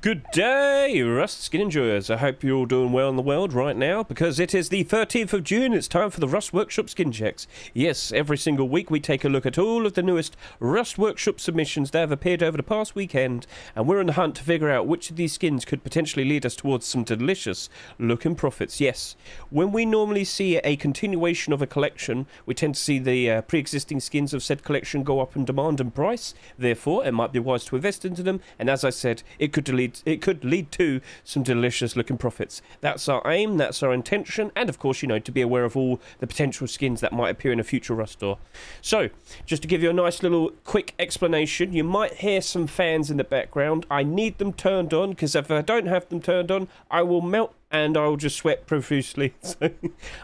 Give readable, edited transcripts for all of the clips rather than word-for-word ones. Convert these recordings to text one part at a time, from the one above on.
Good day, Rust Skin Enjoyers. I hope you're all doing well in the world right now, because it is the 13th of June. It's time for the Rust Workshop Skin Checks. Yes, every single week we take a look at all of the newest Rust Workshop submissions that have appeared over the past weekend, and we're on the hunt to figure out which of these skins could potentially lead us towards some delicious looking profits. Yes, when we normally see a continuation of a collection, we tend to see the pre-existing skins of said collection go up in demand and price. Therefore, it might be wise to invest into them, and as I said, it could lead to some delicious looking profits. That's our aim, that's our intention, and of course, you know, to be aware of all the potential skins that might appear in a future Rust store. So, just to give you a nice little quick explanation, you might hear some fans in the background. I need them turned on, because if I don't have them turned on, I will melt and I'll just sweat profusely. So,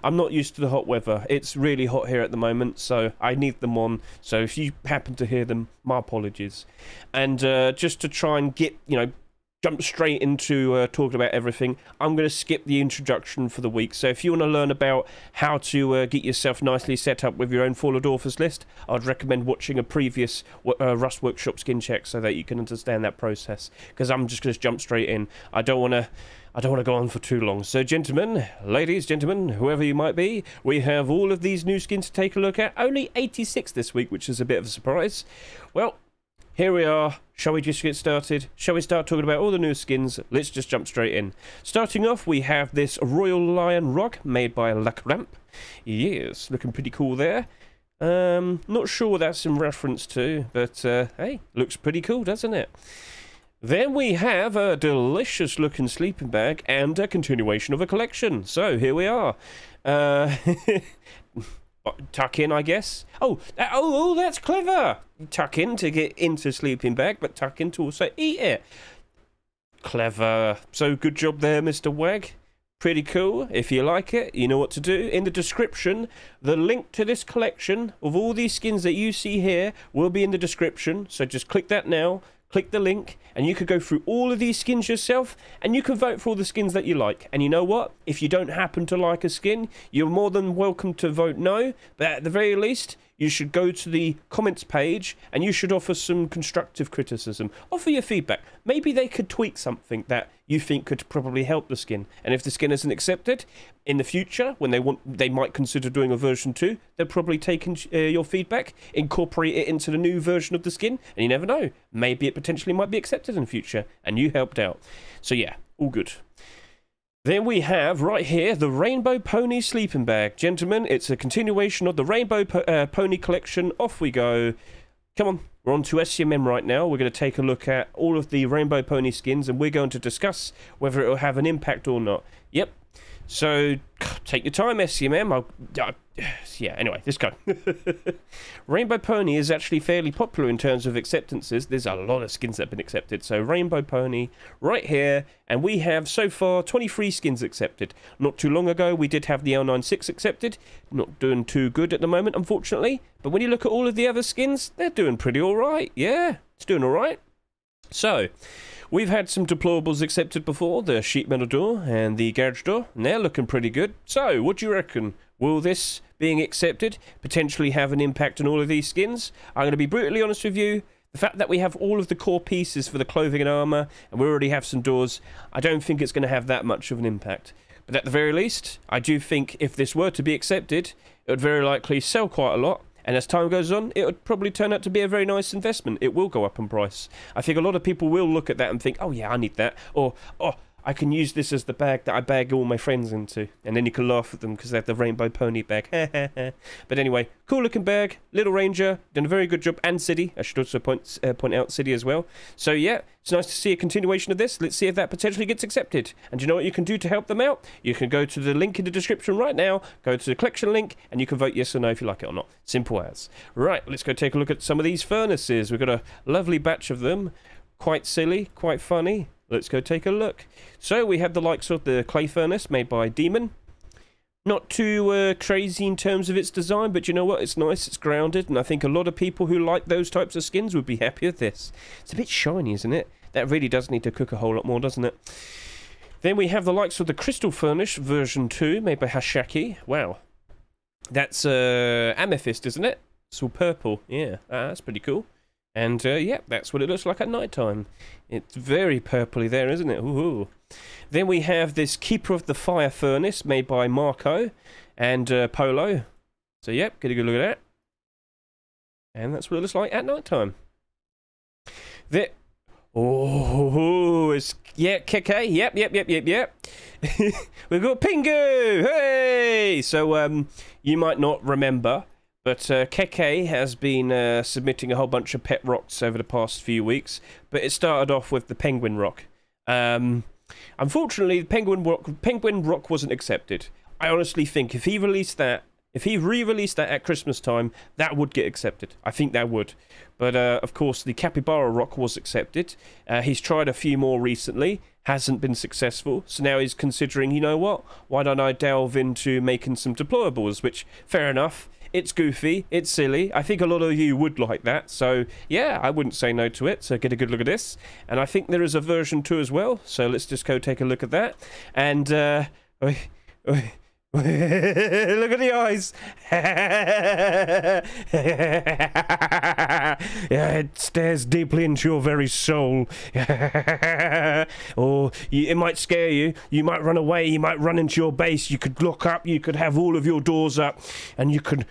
I'm not used to the hot weather. It's really hot here at the moment, so I need them on. So if you happen to hear them, my apologies. And just to try and get, you know, jump straight into talking about everything, I'm going to skip the introduction for the week. So if you want to learn about how to get yourself nicely set up with your own Fall of Dorfus list, I'd recommend watching a previous Rust Workshop skin check so that you can understand that process, because I'm just going to jump straight in. I don't want to go on for too long. So gentlemen, ladies, gentlemen, whoever you might be, we have all of these new skins to take a look at. Only 86 this week, which is a bit of a surprise. Well, here we are. Shall we just get started? Shall we start talking about all the new skins? Let's just jump straight in. Starting off, we have this Royal Lion Rock made by Luck Ramp. Yes, looking pretty cool there. Not sure what that's in reference to, but hey, looks pretty cool, doesn't it? Then we have a delicious looking sleeping bag and a continuation of a collection. So here we are. Tuck in, I guess. Oh, that's clever. Tuck in to get into sleeping bag, but tuck in to also eat it. Clever. So good job there, Mr. Wegg. Pretty cool. If you like it, you know what to do. In the description, the link to this collection of all these skins that you see here will be in the description. So just click that now. Click the link, and you could go through all of these skins yourself, and you can vote for all the skins that you like. And you know what? If you don't happen to like a skin, you're more than welcome to vote no, but at the very least, you should go to the comments page, and you should offer some constructive criticism. Offer your feedback. Maybe they could tweak something that you think could probably help the skin. And if the skin isn't accepted, in the future, when they might consider doing a version 2, they'll probably take in, your feedback, incorporate it into the new version of the skin, and you never know. Maybe it potentially might be accepted in the future, and you helped out. So yeah, all good. Then we have, right here, the Rainbow Pony sleeping bag. Gentlemen, it's a continuation of the Rainbow Pony collection. Off we go. Come on, we're on to SCMM right now. We're going to take a look at all of the Rainbow Pony skins, and we're going to discuss whether it will have an impact or not. Yep. So, take your time, SCMM. Yeah, anyway, let's go. Rainbow Pony is actually fairly popular in terms of acceptances. There's a lot of skins that have been accepted. So, Rainbow Pony right here. And we have, so far, 23 skins accepted. Not too long ago, we did have the L96 accepted. Not doing too good at the moment, unfortunately. But when you look at all of the other skins, they're doing pretty all right. Yeah, it's doing all right. So, we've had some deplorables accepted before, the sheet metal door and the garage door, and they're looking pretty good. So, what do you reckon? Will this being accepted potentially have an impact on all of these skins? I'm going to be brutally honest with you. The fact that we have all of the core pieces for the clothing and armour, and we already have some doors, I don't think it's going to have that much of an impact. But at the very least, I do think if this were to be accepted, it would very likely sell quite a lot. And as time goes on, it would probably turn out to be a very nice investment. It will go up in price. I think a lot of people will look at that and think, oh yeah, I need that. Or, oh, I can use this as the bag that I bag all my friends into. And then you can laugh at them because they have the Rainbow Pony bag. But anyway, cool looking bag. Little Ranger, done a very good job. And City, I should also point out City as well. So yeah, it's nice to see a continuation of this. Let's see if that potentially gets accepted. And you know what you can do to help them out? You can go to the link in the description right now, go to the collection link, and you can vote yes or no if you like it or not. Simple as. Right, let's go take a look at some of these furnaces. We've got a lovely batch of them. Quite silly, quite funny. Let's go take a look. So we have the likes of the clay furnace made by Demon. Not too crazy in terms of its design, but you know what? It's nice, it's grounded, and I think a lot of people who like those types of skins would be happy with this. It's a bit shiny, isn't it? That really does need to cook a whole lot more, doesn't it? Then we have the likes of the crystal furnace version 2 made by Hashaki. Wow. That's amethyst, isn't it? It's all purple. Yeah, that's pretty cool. And yeah, that's what it looks like at night time. It's very purpley there, isn't it? Ooh. Then we have this Keeper of the Fire Furnace made by Marco and Polo. So yep, get a good look at that. And that's what it looks like at night time. There. Oh, it's, yeah, Keke, yep. We've got Pingu, hey! So, you might not remember, but Keke has been submitting a whole bunch of pet rocks over the past few weeks, but it started off with the Penguin Rock. Unfortunately, the Penguin Rock wasn't accepted. I honestly think if he released that, if he re-released that at Christmas time, that would get accepted. I think that would. But, of course, the Capybara Rock was accepted. He's tried a few more recently. Hasn't been successful. So now he's considering, you know what? Why don't I delve into making some deployables? Which, fair enough. It's goofy. It's silly. I think a lot of you would like that. So, yeah, I wouldn't say no to it. So get a good look at this. And I think there is a version 2 as well. So let's just go take a look at that. And, look at the eyes. Yeah, it stares deeply into your very soul. Or it might scare you. You might run away. You might run into your base. You could lock up. You could have all of your doors up, and you could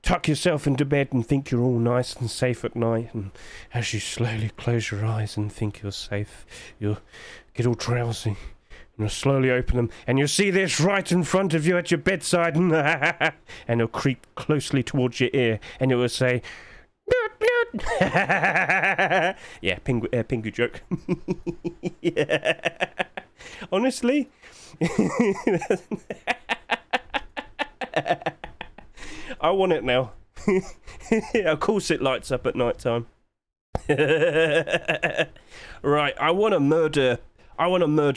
tuck yourself into bed and think you're all nice and safe at night. And as you slowly close your eyes and think you're safe, you'll get all drowsy. And you'll slowly open them, and you'll see this right in front of you at your bedside, and it'll creep closely towards your ear, and it will say, yeah, Pingu joke. Yeah. Honestly, I want it now. Of course it lights up at night time. Right, I want to murder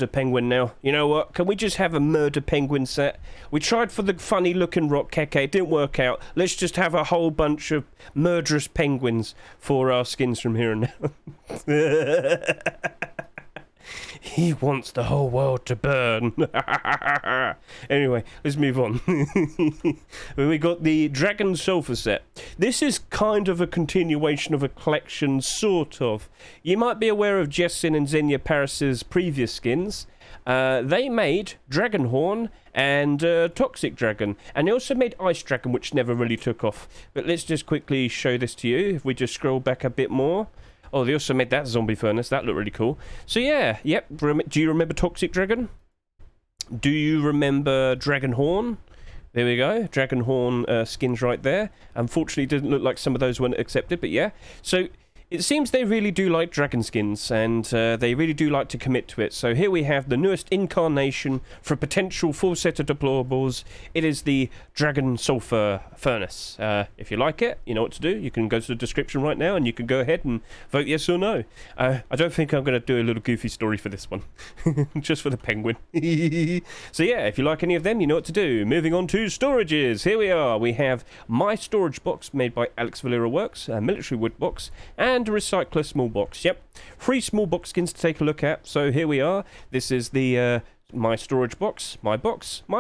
Penguin now. You know what? Can we just have a murder Penguin set? We tried for the funny looking rock Keke. It didn't work out. Let's just have a whole bunch of murderous penguins for our skins from here and now. He wants the whole world to burn. Anyway, let's move on. We got the Dragon Sulphur set. This is kind of a continuation of a collection, sort of. You might be aware of Jessin and Xenia Paris's previous skins. They made Dragon Horn and Toxic Dragon, and they also made Ice Dragon, which never really took off. But let's just quickly show this to you. If we just scroll back a bit more. Oh, they also made that zombie furnace. That looked really cool. So, yeah. Yep. Do you remember Toxic Dragon? Do you remember Dragon Horn? There we go. Dragon Horn skins right there. Unfortunately, didn't look like some of those weren't accepted, but yeah. So, it seems they really do like dragon skins, and they really do like to commit to it. So, here we have the newest incarnation for a potential full set of deployables. It is the Dragon Sulphur Furnace. If you like it, you know what to do. You can go to the description right now, and you can go ahead and vote yes or no. I don't think I'm going to do a little goofy story for this one. Just for the penguin. So, yeah, if you like any of them, you know what to do. Moving on to storages. Here we are. We have My Storage Box made by Alex Valera Works, a military wood box, and Recycler small box. Yep, 3 small box skins to take a look at. So here we are. This is the My Storage Box, My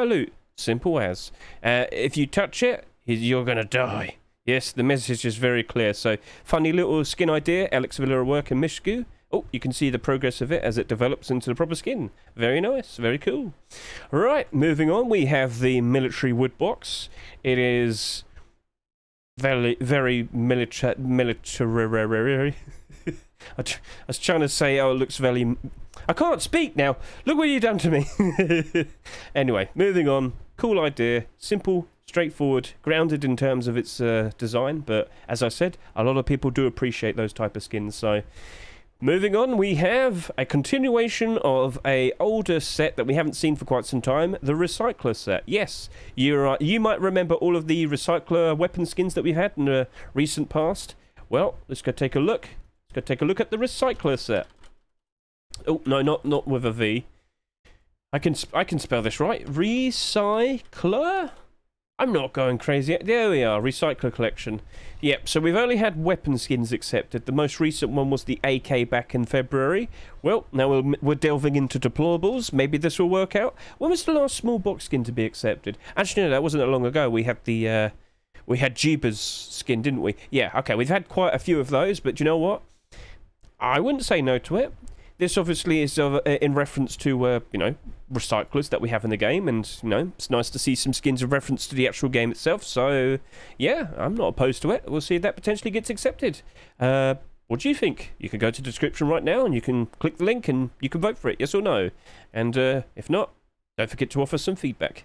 Loot. Simple as. If you touch it, you're gonna die. Yes, the message is very clear. So funny little skin idea, Alex Valera Work and Mishku. Oh, you can see the progress of it as it develops into the proper skin. Very nice, very cool. Right, moving on, we have the military wood box. It is very military. I was trying to say, oh, it looks very... I can't speak now. Look what you've done to me. Anyway, moving on. Cool idea. Simple, straightforward, grounded in terms of its design. But as I said, a lot of people do appreciate those type of skins. So moving on, we have a continuation of an older set that we haven't seen for quite some time, the Recycler set. Yes, you might remember all of the Recycler weapon skins that we had in the recent past. Well, let's go take a look. Let's go take a look at the Recycler set. Oh, no, not with a V. I can spell this right. Recycler? I'm not going crazy. There we are, Recycler Collection. Yep, so we've only had weapon skins accepted. The most recent one was the AK back in February. Well, now we're delving into deployables. Maybe this will work out. When was the last small box skin to be accepted? Actually, no, that wasn't that long ago. We had the We had Jeepers skin, didn't we? Yeah, okay, we've had quite a few of those, but do you know what? I wouldn't say no to it. This obviously is in reference to, you know, recyclers that we have in the game, and, you know, it's nice to see some skins in reference to the actual game itself, so, yeah, I'm not opposed to it. We'll see if that potentially gets accepted. What do you think? You can go to the description right now, and you can click the link, and you can vote for it, yes or no. And if not, don't forget to offer some feedback.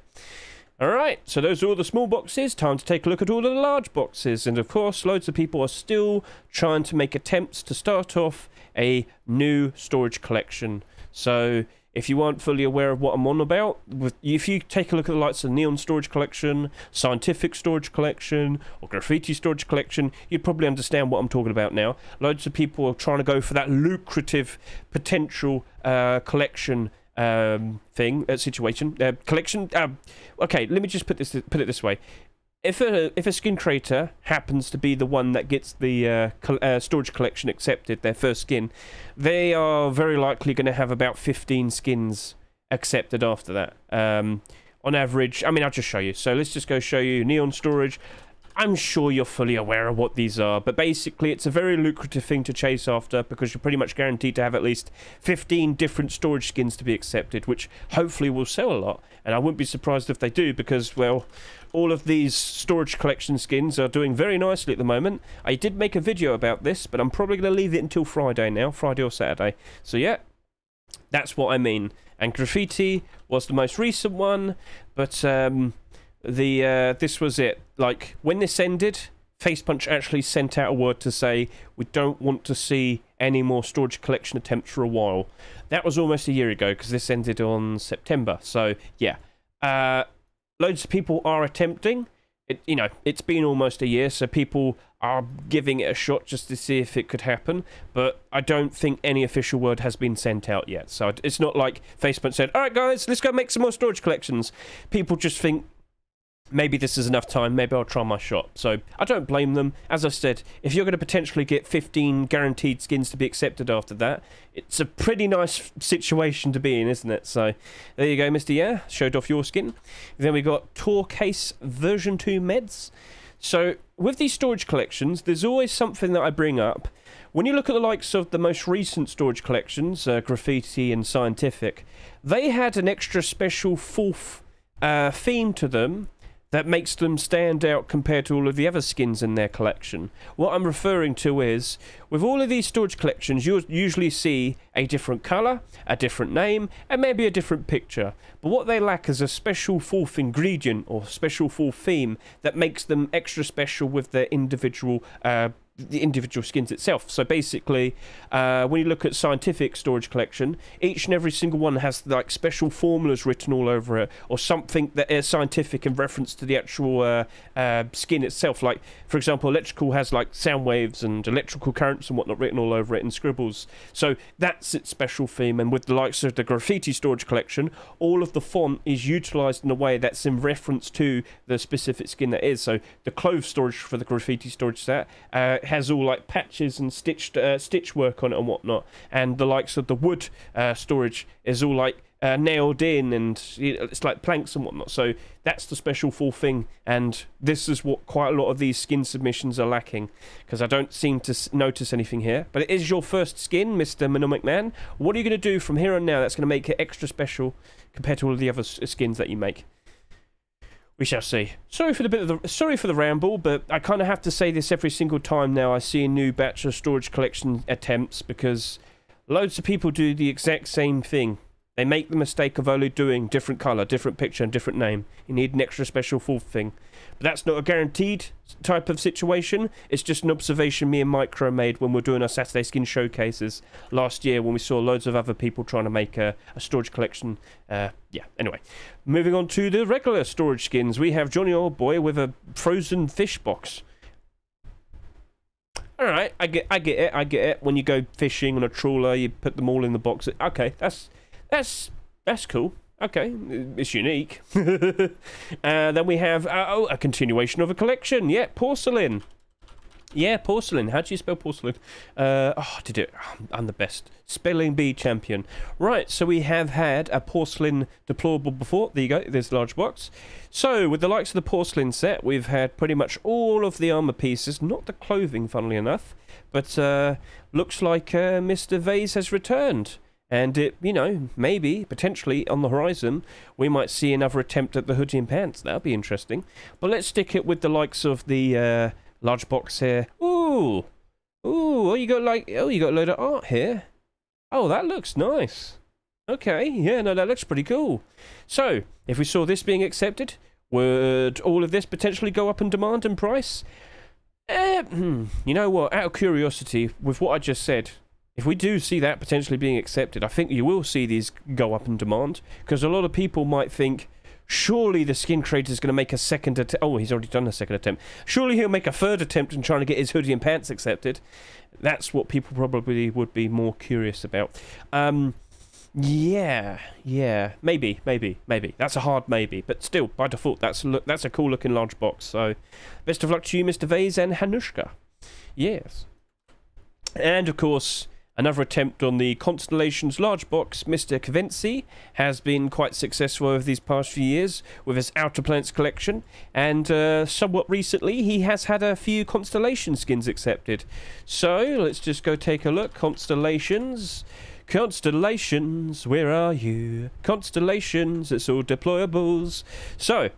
Alright, so those are all the small boxes. Time to take a look at all the large boxes. And of course, loads of people are still trying to make attempts to start off a new storage collection. So if you aren't fully aware of what I'm on about, if you take a look at the likes of Neon Storage Collection, Scientific Storage Collection, or Graffiti Storage Collection, you'd probably understand what I'm talking about now. Loads of people are trying to go for that lucrative potential collection thing, situation, collection. Okay, let me just put it this way: if a skin creator happens to be the one that gets the storage collection accepted, their first skin, they are very likely going to have about 15 skins accepted after that. On average, I mean, I'll just show you. So let's just go show you Neon Storage. I'm sure you're fully aware of what these are, but basically it's a very lucrative thing to chase after because you're pretty much guaranteed to have at least 15 different storage skins to be accepted, which hopefully will sell a lot. And I wouldn't be surprised if they do because, well, all of these storage collection skins are doing very nicely at the moment. I did make a video about this, but I'm probably going to leave it until Friday now, Friday or Saturday. So yeah, that's what I mean. And Graffiti was the most recent one, but this was it. Like, when this ended, Facepunch actually sent out a word to say we don't want to see any more storage collection attempts for a while. That was almost a year ago because this ended on September. So yeah, loads of people are attempting it. You know, it's been almost a year, so people are giving it a shot just to see if it could happen, but I don't think any official word has been sent out yet. So it's not like Facepunch said, all right guys, let's go make some more storage collections. People just think, maybe this is enough time, maybe I'll try my shot. So I don't blame them. As I said, if you're going to potentially get 15 guaranteed skins to be accepted after that, it's a pretty nice situation to be in, isn't it? So there you go, Mr. Yeah, showed off your skin. Then we got Tor Case version 2 meds. So with these storage collections, there's always something that I bring up. When you look at the likes of the most recent storage collections, Graffiti and Scientific, they had an extra special fourth theme to them that makes them stand out compared to all of the other skins in their collection. What I'm referring to is, with all of these storage collections, you'll usually see a different colour, a different name, and maybe a different picture. But what they lack is a special fourth ingredient or special fourth theme that makes them extra special with their individual the individual skins itself. So basically, when you look at Scientific Storage Collection, each and every single one has like special formulas written all over it, or something that is scientific in reference to the actual skin itself. Like, for example, Electrical has like sound waves and electrical currents and whatnot written all over it in scribbles. So that's its special theme. And with the likes of the Graffiti Storage Collection, all of the font is utilized in a way that's in reference to the specific skin that is. So the clove storage for the Graffiti Storage set has all like patches and stitch work on it and whatnot, and the likes of the wood storage is all like nailed in, and you know, it's like planks and whatnot. So that's the special full thing, and this is what quite a lot of these skin submissions are lacking, because I don't seem to notice anything here. But it is your first skin, Mr. Monomic Man. What are you going to do from here on now that's going to make it extra special compared to all of the other skins that you make? We shall see. Sorry for the ramble, but I kind of have to say this every single time now I see a new batch of storage collection attempts, because loads of people do the exact same thing. They make the mistake of only doing different colour, different picture and different name. You need an extra special fourth thing. But that's not a guaranteed type of situation. It's just an observation me and Micro made when we were doing our Saturday skin showcases last year, when we saw loads of other people trying to make a storage collection. Yeah, anyway. Moving on to the regular storage skins. We have Johnny Old Boy with a frozen fish box. Alright, I get it. When you go fishing on a trawler, you put them all in the box. Okay, that's cool. Okay, it's unique. Then we have a continuation of a collection. Yeah, porcelain. Yeah, porcelain. How do you spell porcelain? Oh, did it? I'm the best. Spelling bee champion. Right, so we have had a porcelain deplorable before. There you go. There's the large box. So, with the likes of the porcelain set, we've had pretty much all of the armor pieces. Not the clothing, funnily enough. But, looks like Mr. Vase has returned. And, it, you know, maybe, potentially, on the horizon, we might see another attempt at the hoodie and pants. That'll be interesting. But let's stick it with the likes of the... large box here. Ooh, ooh! Oh, you got like, oh, you got a load of art here. Oh, that looks nice. Okay, yeah, no, that looks pretty cool. So, if we saw this being accepted, would all of this potentially go up in demand and price? You know what? Out of curiosity, with what I just said, if we do see that potentially being accepted, I think you will see these go up in demand because a lot of people might think. Surely the skin creator is going to make a second attempt. Oh, he's already done a second attempt. Surely he'll make a third attempt in trying to get his hoodie and pants accepted. That's what people probably would be more curious about. Yeah, maybe. That's a hard maybe, but still, by default, that's a cool-looking large box. So, best of luck to you, Mr. Vase and Hanushka. Yes. And, of course... Another attempt on the Constellations large box, Mr. Cavency, has been quite successful over these past few years with his Outer Planets collection, and somewhat recently he has had a few Constellation skins accepted. So, let's just go take a look. Constellations. Constellations, where are you? Constellations, it's all deployables. So...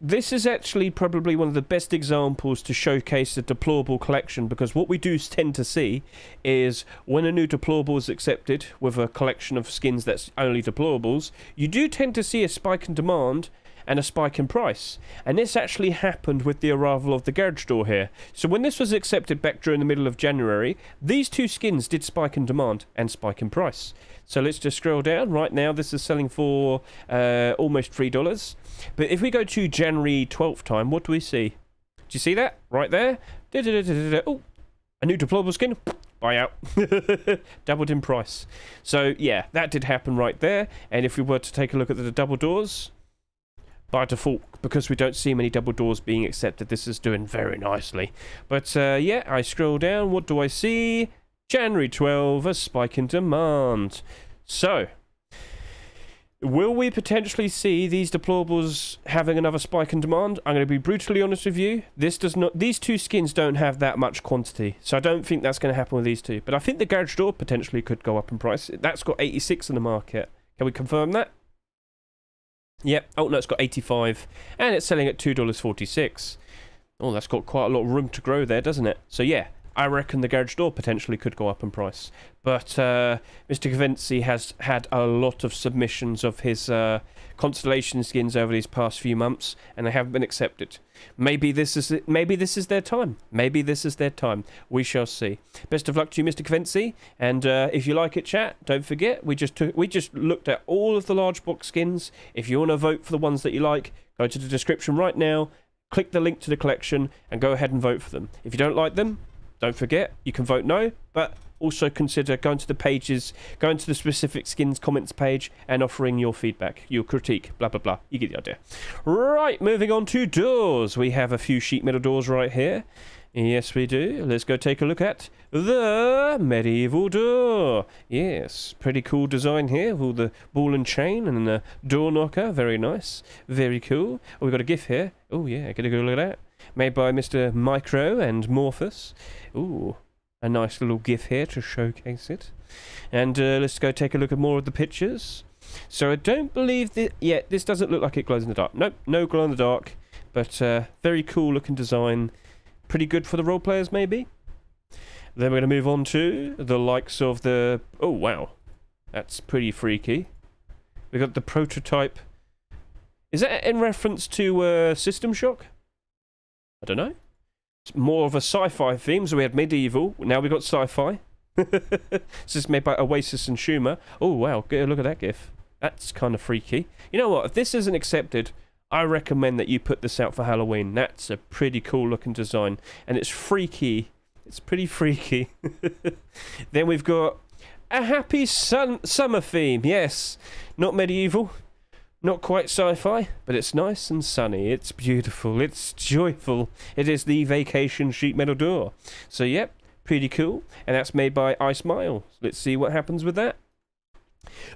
this is actually probably one of the best examples to showcase the deplorable collection because what we do tend to see is when a new deplorable is accepted with a collection of skins that's only deplorables, you do tend to see a spike in demand and a spike in price. And this actually happened with the arrival of the garage door here. So when this was accepted back during the middle of January, these two skins did spike in demand and spike in price. So let's just scroll down. Right now this is selling for almost $3. But if we go to January 12th time, what do we see? Do you see that? Right there. Oh, a new deployable skin. Buy out. Doubled in price. So yeah, that did happen right there. And if we were to take a look at the double doors... By default, because we don't see many double doors being accepted, this is doing very nicely. But yeah, I scroll down. What do I see? January 12, a spike in demand. So, will we potentially see these deplorables having another spike in demand? I'm going to be brutally honest with you. This does not. These two skins don't have that much quantity, so I don't think that's going to happen with these two. But I think the garage door potentially could go up in price. That's got 86 in the market. Can we confirm that? Yep, oh no, it's got 85, and it's selling at $2.46. Oh, that's got quite a lot of room to grow there, doesn't it? So yeah, I reckon the garage door potentially could go up in price. But Mr. Cavency has had a lot of submissions of his Constellation skins over these past few months, and they haven't been accepted. Maybe this is their time. Maybe this is their time. We shall see. Best of luck to you, Mr. Cavency. And if you like it, chat, don't forget we just looked at all of the large box skins. If you want to vote for the ones that you like, go to the description right now, click the link to the collection, and go ahead and vote for them. If you don't like them, don't forget you can vote no, but also consider going to the pages, going to the specific skins comments page and offering your feedback, your critique, blah, blah, blah. You get the idea. Right, moving on to doors. We have a few sheet metal doors right here. Yes, we do. Let's go take a look at the medieval door. Yes, pretty cool design here with all the ball and chain and the door knocker. Very nice. Very cool. Oh, we've got a GIF here. Oh, yeah, get a good look at that. Made by Mr. Micro and Morphus. Ooh, a nice little GIF here to showcase it. And let's go take a look at more of the pictures. So I don't believe that... Yeah, this doesn't look like it glows in the dark. Nope, no glow in the dark. But very cool looking design. Pretty good for the role players, maybe. Then we're going to move on to the likes of the... Oh, wow. That's pretty freaky. We've got the prototype. Is that in reference to System Shock? I don't know. It's more of a sci-fi theme, so we had medieval. Now we've got sci-fi. This is made by Oasis and Schumer. Oh, wow. Look at that GIF. That's kind of freaky. You know what? If this isn't accepted, I recommend that you put this out for Halloween. That's a pretty cool-looking design. And it's freaky. It's pretty freaky. Then we've got a happy summer theme. Yes. Not medieval. Not quite sci-fi, but it's nice and sunny, it's beautiful, it's joyful. It is the Vacation sheet metal door. So yep, pretty cool. And that's made by Ice Mile. Let's see what happens with that.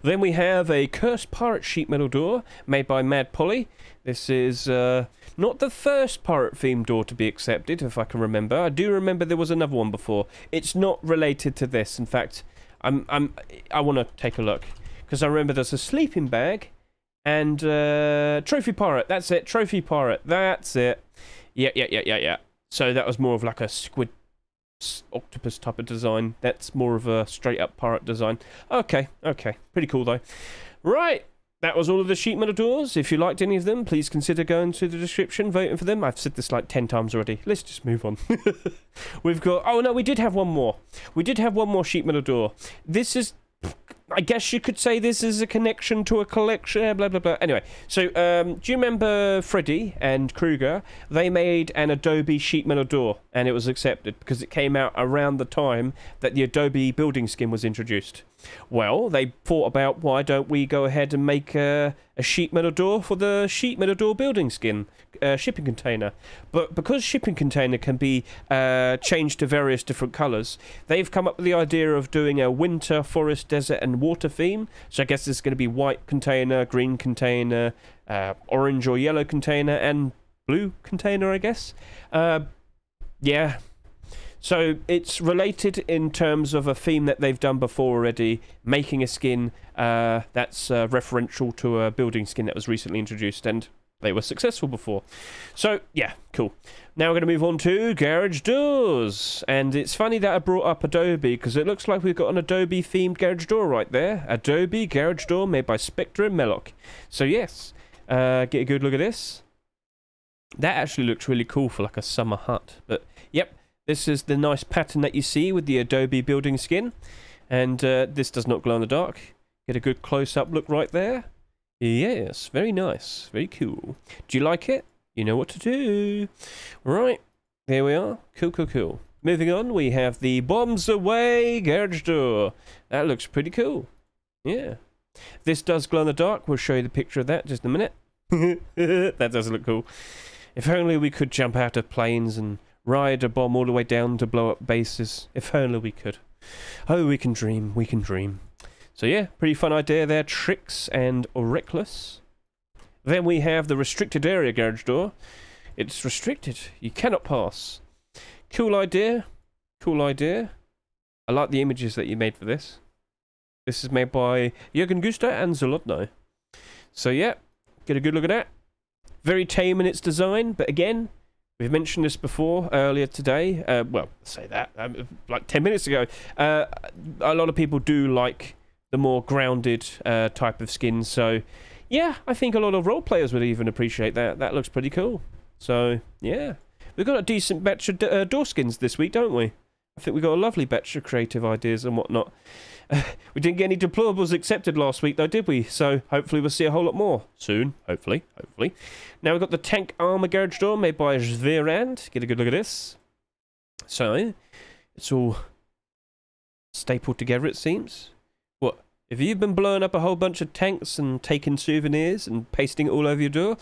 Then we have a Cursed Pirate sheet metal door made by Mad Polly. This is not the first pirate themed door to be accepted, if I can remember. I do remember there was another one before. It's not related to this. In fact, I want to take a look, because I remember there's a sleeping bag. And Trophy Pirate, that's it. Trophy Pirate, that's it. Yeah. So that was more of like a squid octopus type of design. That's more of a straight up pirate design. Okay. Pretty cool though. Right. That was all of the sheet metal doors. If you liked any of them, please consider going to the description, voting for them. I've said this like 10 times already. Let's just move on. We've got... Oh, no, we did have one more. We did have one more sheet metal door. This is... I guess you could say this is a connection to a collection, blah, blah, blah. Anyway, so do you remember Freddy and Krueger? They made an Adobe sheet metal door, and it was accepted because it came out around the time that the Adobe building skin was introduced. Well, they thought about, why don't we go ahead and make a sheet metal door for the sheet metal door building skin shipping container. But because shipping container can be changed to various different colours, they've come up with the idea of doing a winter, forest, desert and water theme. So I guess it's going to be white container, green container, orange or yellow container and blue container, I guess. Yeah. So it's related in terms of a theme that they've done before already, making a skin that's referential to a building skin that was recently introduced, and they were successful before. So yeah, cool. Now we're going to move on to garage doors, and it's funny that I brought up Adobe because it looks like we've got an Adobe themed garage door right there. Adobe garage door made by Spectre and Melloc. So yes, get a good look at this. That actually looks really cool for like a summer hut, but yep. This is the nice pattern that you see with the Adobe building skin. And this does not glow in the dark. Get a good close-up look right there. Yes, very nice. Very cool. Do you like it? You know what to do. Right, there we are. Cool. Moving on, we have the Bombs Away garage door. That looks pretty cool. Yeah. This does glow in the dark. We'll show you the picture of that in just a minute. That does look cool. If only we could jump out of planes and... ride a bomb all the way down to blow up bases. If only we could. Oh, we can dream. So yeah, pretty fun idea there. Tricks and Reckless. Then we have the Restricted Area garage door. It's restricted. You cannot pass. Cool idea. I like the images that you made for this. This is made by Jürgen Guster and Zolotno. So yeah, get a good look at that. Very tame in its design, but again... We've mentioned this before earlier today. Well, say that like 10 minutes ago. A lot of people do like the more grounded type of skin. So, yeah, I think a lot of role players would even appreciate that. That looks pretty cool. So, yeah. We've got a decent batch of door skins this week, don't we? I think we got a lovely batch of creative ideas and whatnot. We didn't get any deplorables accepted last week, though, did we? So hopefully we'll see a whole lot more soon. Hopefully. Now we've got the Tank Armor garage door made by Svearand. Get a good look at this. So it's all stapled together, it seems. What? If you've been blowing up a whole bunch of tanks and taking souvenirs and pasting it all over your door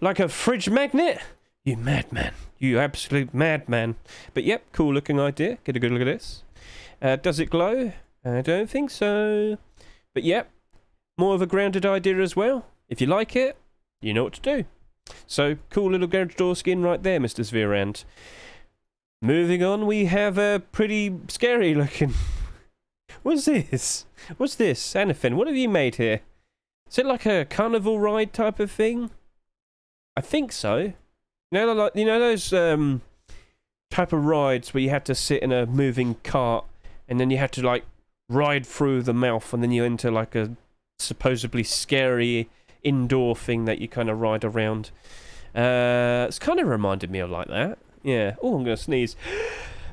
like a fridge magnet? You madman. You absolute madman. But yep, cool looking idea. Get a good look at this. Does it glow? I don't think so. But yep, more of a grounded idea as well. If you like it, you know what to do. So, cool little garage door skin right there, Mr. Svearand. Moving on, we have a pretty scary looking... What's this? Anafin, what have you made here? Is it like a carnival ride type of thing? I think so. You know those type of rides where you have to sit in a moving cart and then you have to like ride through the mouth and then you enter like a supposedly scary indoor thing that you kind of ride around. It's kind of reminded me of like that. Yeah. Oh, I'm going to sneeze.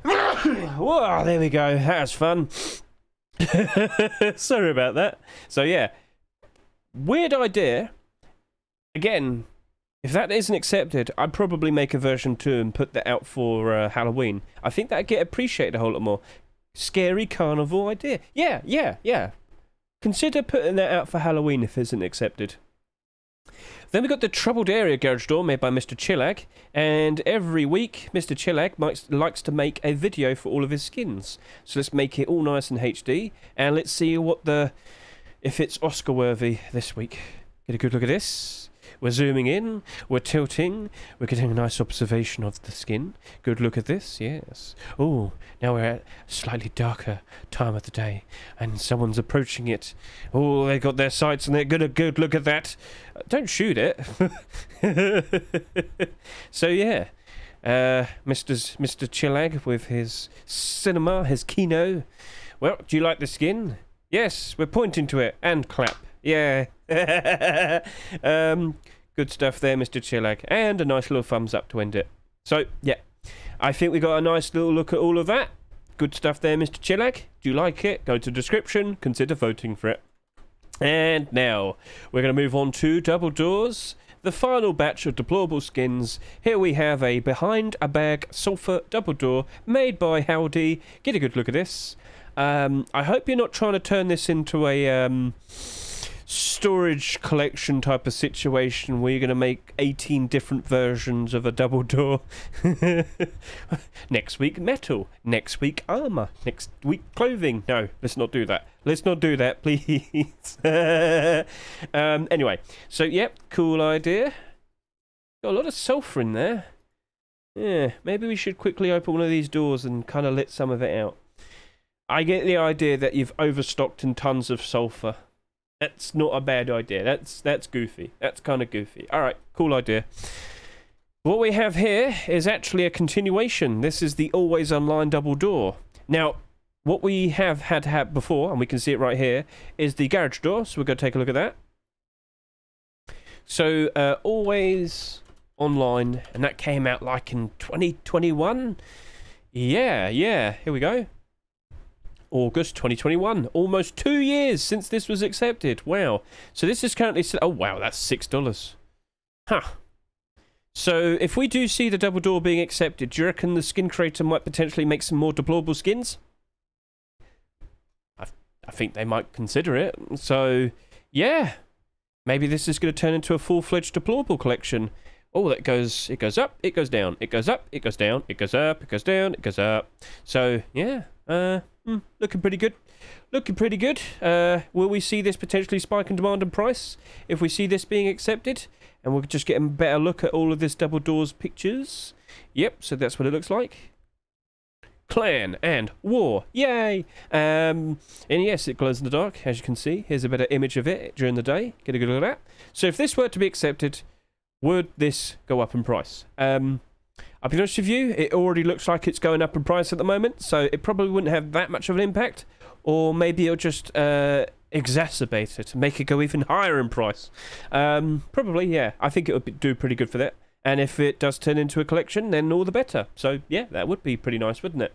Whoa, there we go. That was fun. Sorry about that. So yeah, weird idea. Again, if that isn't accepted, I'd probably make a version 2 and put that out for Halloween. I think that'd get appreciated a whole lot more. Scary carnival idea. Yeah. Consider putting that out for Halloween if it isn't accepted. Then we got the troubled area garage door made by Mr. Chilag, and every week Mr. Chilag likes to make a video for all of his skins. So let's make it all nice and HD, and let's see what the if it's Oscar worthy this week. Get a good look at this. We're zooming in, we're tilting, we're getting a nice observation of the skin. Good look at this, yes. Oh, now we're at a slightly darker time of the day, and someone's approaching it. Oh, they got their sights and they're gonna good look at that. Don't shoot it. So yeah, Mr. Chilag with his cinema, his kino. Well, do you like the skin? Yes, we're pointing to it and clap. Yeah. Good stuff there, Mr. Chilag, and a nice little thumbs up to end it. So yeah, I think we got a nice little look at all of that. Good stuff there, Mr. Chilag. Do you like it? Go to the description, consider voting for it. And now we're going to move on to Double Doors, the final batch of deplorable skins. Here we have a behind a bag sulfur double door made by Howdy. Get a good look at this. I hope you're not trying to turn this into a storage collection type of situation where you're going to make 18 different versions of a double door. Next week metal, next week armor, next week clothing. No, let's not do that. Let's not do that, please. Anyway, so yep, cool idea. Got a lot of sulfur in there. Yeah, maybe we should quickly open one of these doors and kind of let some of it out. I get the idea that you've overstocked in tons of sulfur. That's not a bad idea. That's goofy. That's kind of goofy. All right, cool idea. What we have here is actually a continuation. This is the Always Online double door. Now, what we have had before, and we can see it right here, is the garage door. So we're going to take a look at that. So Always Online, and that came out like in 2021. Yeah. Here we go. August 2021, almost 2 years since this was accepted. Wow. So this is currently, oh wow, that's $6. Huh. So if we do see the double door being accepted, do you reckon the skin creator might potentially make some more deplorable skins? I think they might consider it. So yeah, maybe this is going to turn into a full-fledged deplorable collection. Oh, that goes, it goes up, it goes down, it goes up, it goes down, it goes up, it goes down, it goes up. So yeah, looking pretty good. Looking pretty good. Will we see this potentially spike in demand and price if we see this being accepted? And we'll just get a better look at all of this double doors pictures. Yep, so that's what it looks like. Clan and war. Yay! And yes, it glows in the dark, as you can see. Here's a better image of it during the day. Get a good look at that. So if this were to be accepted, would this go up in price? I'll be honest with you, it already looks like it's going up in price at the moment, so it probably wouldn't have that much of an impact, or maybe it'll just exacerbate it, make it go even higher in price. Probably, yeah, I think it would do pretty good for that, and if it does turn into a collection, then all the better. So yeah, that would be pretty nice, wouldn't it?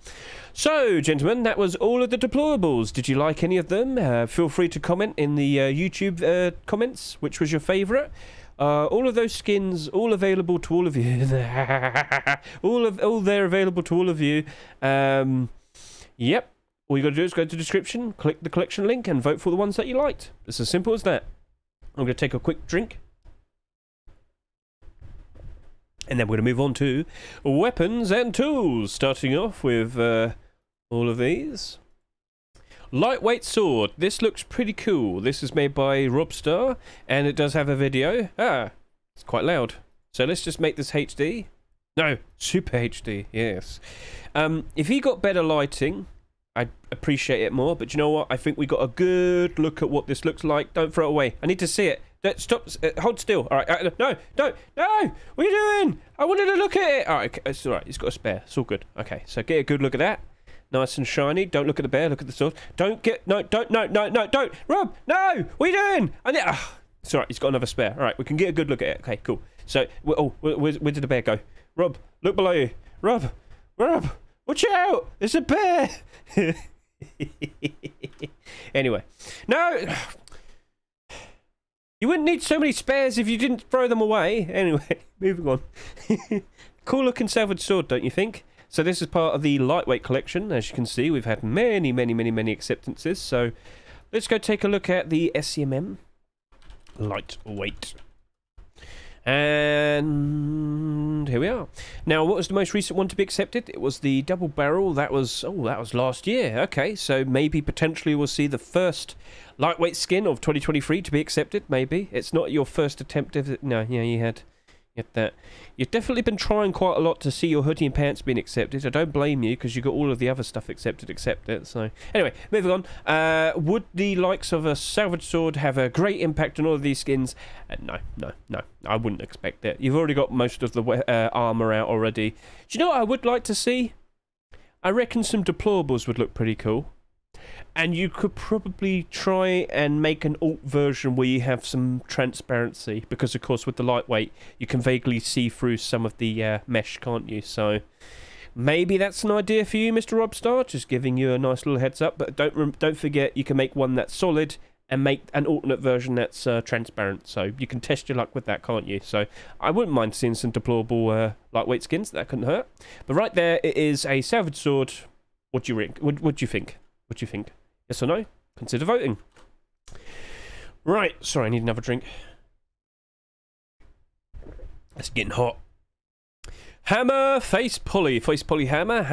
So gentlemen, that was all of the deplorables. Did you like any of them? Feel free to comment in the YouTube comments, which was your favourite. All of those skins, all available to all of you. They're available to all of you. Yep. All you got to do is go to the description, click the collection link, and vote for the ones that you liked. It's as simple as that. I'm going to take a quick drink, and then we're going to move on to weapons and tools. Starting off with all of these. Lightweight sword. This looks pretty cool. This is made by Robstar, and it does have a video. Ah, it's quite loud. So let's just make this HD. No, super HD, yes. If he got better lighting, I'd appreciate it more. But you know what? I think we got a good look at what this looks like. Don't throw it away. I need to see it. Don't, stop. Hold still. All right. No, don't. No. What are you doing? I wanted to look at it. All right. It's all right. He's got a spare. It's all good. Okay. So get a good look at that. Nice and shiny. Don't look at the bear. Look at the sword. Don't get... No, don't... No. Don't. Rob, no. What are you doing? I need... Oh, it's all right. He's got another spare. All right. We can get a good look at it. Okay, cool. So... Oh, where did the bear go? Rob, look below you. Rob. Watch out. It's a bear. Anyway. No. You wouldn't need so many spares if you didn't throw them away. Anyway, moving on. Cool looking salvage sword, don't you think? So this is part of the lightweight collection. As you can see, we've had many acceptances. So let's go take a look at the SCMM lightweight. And here we are. Now, what was the most recent one to be accepted? It was the double barrel. That was, oh, that was last year. Okay, so maybe potentially we'll see the first lightweight skin of 2023 to be accepted. Maybe it's not your first attempt, is it? No, yeah, you had that. You've definitely been trying quite a lot to see your hoodie and pants being accepted. I don't blame you, because you got all of the other stuff accepted except it. So anyway, moving on. Would the likes of a salvage sword have a great impact on all of these skins? No, I wouldn't expect it. You've already got most of the armor out already. Do you know what I would like to see? I reckon some deplorables would look pretty cool. And you could probably try and make an alt version where you have some transparency, because of course with the lightweight you can vaguely see through some of the mesh, can't you? So maybe that's an idea for you, Mr. Robstar, just giving you a nice little heads up. But don't forget, you can make one that's solid and make an alternate version that's transparent, so you can test your luck with that, can't you? So I wouldn't mind seeing some deplorable lightweight skins. That couldn't hurt. But right there, it is a salvage sword. What do you think? What do you think? What do you think? Yes or no? Consider voting. Right. Sorry, I need another drink. It's getting hot. Hammer, face pulley, hammer.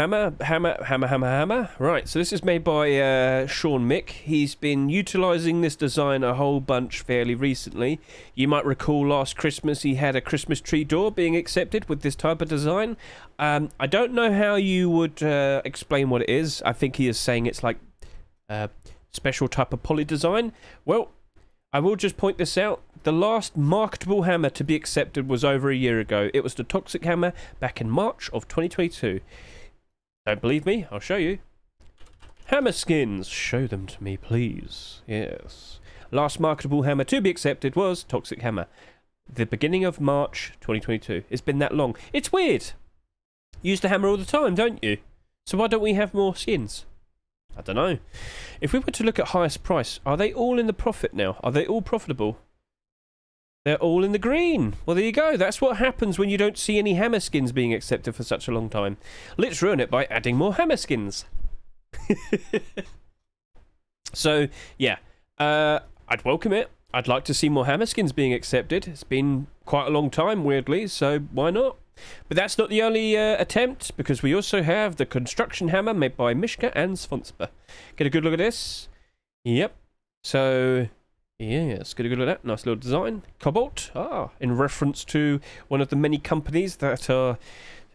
Right, so this is made by Sean Mick. He's been utilising this design a whole bunch fairly recently. You might recall last Christmas he had a Christmas tree door being accepted with this type of design. I don't know how you would explain what it is. I think he is saying it's like a special type of poly design. Well, I will just point this out. The last marketable hammer to be accepted was over a year ago. It was the toxic hammer back in March of 2022. Don't believe me? I'll show you. Hammer skins. Show them to me, please. Yes. Last marketable hammer to be accepted was toxic hammer. The beginning of March 2022. It's been that long. It's weird. You use the hammer all the time, don't you? So why don't we have more skins? I don't know. If we were to look at highest price, are they all in the profit now? Are they all profitable? They're all in the green. Well, there you go. That's what happens when you don't see any hammer skins being accepted for such a long time. Let's ruin it by adding more hammer skins. So, yeah. I'd welcome it. I'd like to see more hammer skins being accepted. It's been quite a long time, weirdly, so why not? But that's not the only attempt, because we also have the construction hammer made by Mishka and Svonspa. Get a good look at this. Yep. So, yeah, let's get a good look at that. Nice little design. Cobalt. Ah, in reference to one of the many companies that are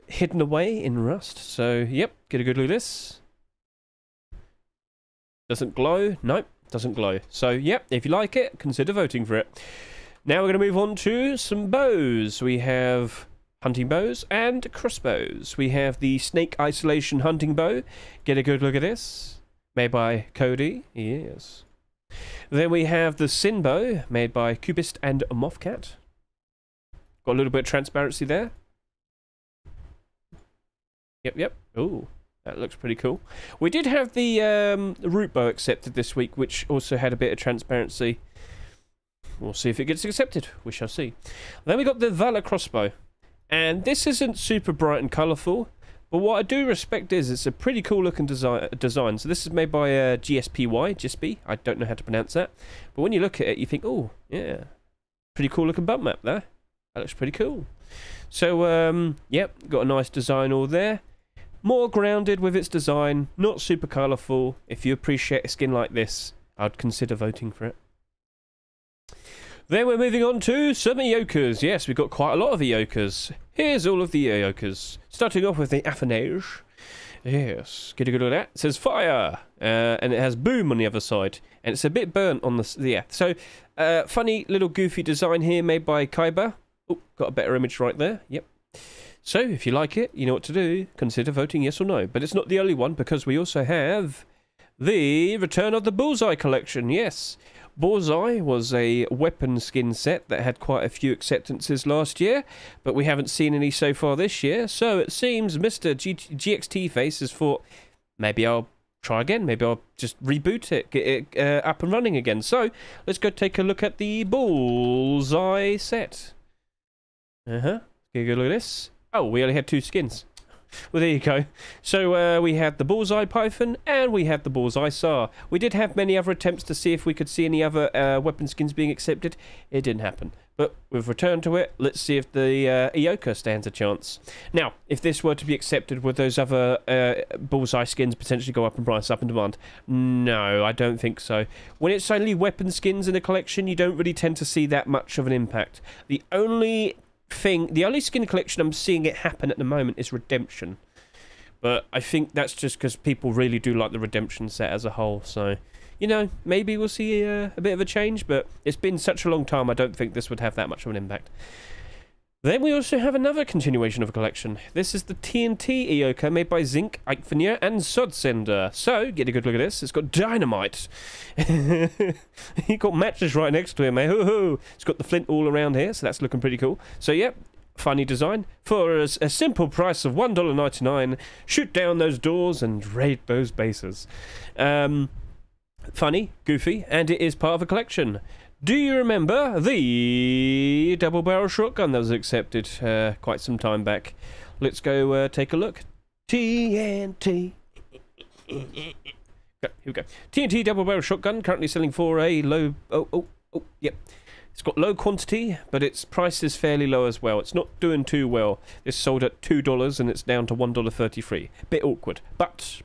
hidden away in Rust. So, yep, get a good look at this. Doesn't glow. Nope, doesn't glow. So, yep, if you like it, consider voting for it. Now we're going to move on to some bows. We have hunting bows and crossbows. We have the snake isolation hunting bow. Get a good look at this, made by Cody. Yes. Then we have the sin bow, made by Cubist and Mothcat. Got a little bit of transparency there. Yep. Ooh, that looks pretty cool. We did have the root bow accepted this week, which also had a bit of transparency. We'll see if it gets accepted. We shall see. Then we got the Valor crossbow. And this isn't super bright and colourful, but what I do respect is it's a pretty cool looking design. So this is made by GSPY. I don't know how to pronounce that. But when you look at it, you think, oh, yeah, pretty cool looking bump map there. That looks pretty cool. So, yep, got a nice design all there. More grounded with its design, not super colourful. If you appreciate a skin like this, I'd consider voting for it. Then we're moving on to some Eokas. Yes, we've got quite a lot of Eokas. Here's all of the Eokas. Starting off with the Athanage. Yes, get a good look at that. It says fire, and it has boom on the other side. And it's a bit burnt on the... Yeah, so funny little goofy design here made by Kaiba. Oh, got a better image right there. Yep. So if you like it, you know what to do. Consider voting yes or no. But it's not the only one, because we also have the Return of the Bullseye collection. Yes. Bullseye was a weapon skin set that had quite a few acceptances last year, but we haven't seen any so far this year, so it seems Mr. GXTface has thought, maybe I'll try again, maybe I'll just reboot it, get it up and running again. So, let's go take a look at the Bullseye set. Get a good look at this. Oh, we only had two skins. Well, there you go. So we had the bullseye python and we had the bullseye SAR. We did have many other attempts to see if we could see any other weapon skins being accepted. It didn't happen. But we've returned to it. Let's see if the Eoka stands a chance. Now, if this were to be accepted, would those other bullseye skins potentially go up in price, up in demand? No, I don't think so. When it's only weapon skins in a collection, you don't really tend to see that much of an impact. The only thing, the only skin collection I'm seeing it happen at the moment is Redemption. But I think that's just because people really do like the Redemption set as a whole, so... You know, maybe we'll see a bit of a change, but it's been such a long time, I don't think this would have that much of an impact. Then we also have another continuation of a collection. This is the TNT Eoka made by Zinc, Eichvenir, and Sodsender. So, get a good look at this. It's got dynamite. He got matches right next to him, eh? Hoo-hoo. It's got the flint all around here, so that's looking pretty cool. So, yep. Yeah, funny design. For a simple price of $1.99, shoot down those doors and raid those bases. Funny, goofy, and it is part of a collection. Do you remember the double barrel shotgun that was accepted quite some time back? Let's go take a look. TNT. Here we go. TNT double barrel shotgun, currently selling for a low... Oh, yep. It's got low quantity, but its price is fairly low as well. It's not doing too well. It's sold at $2 and it's down to $1.33. Bit awkward, but.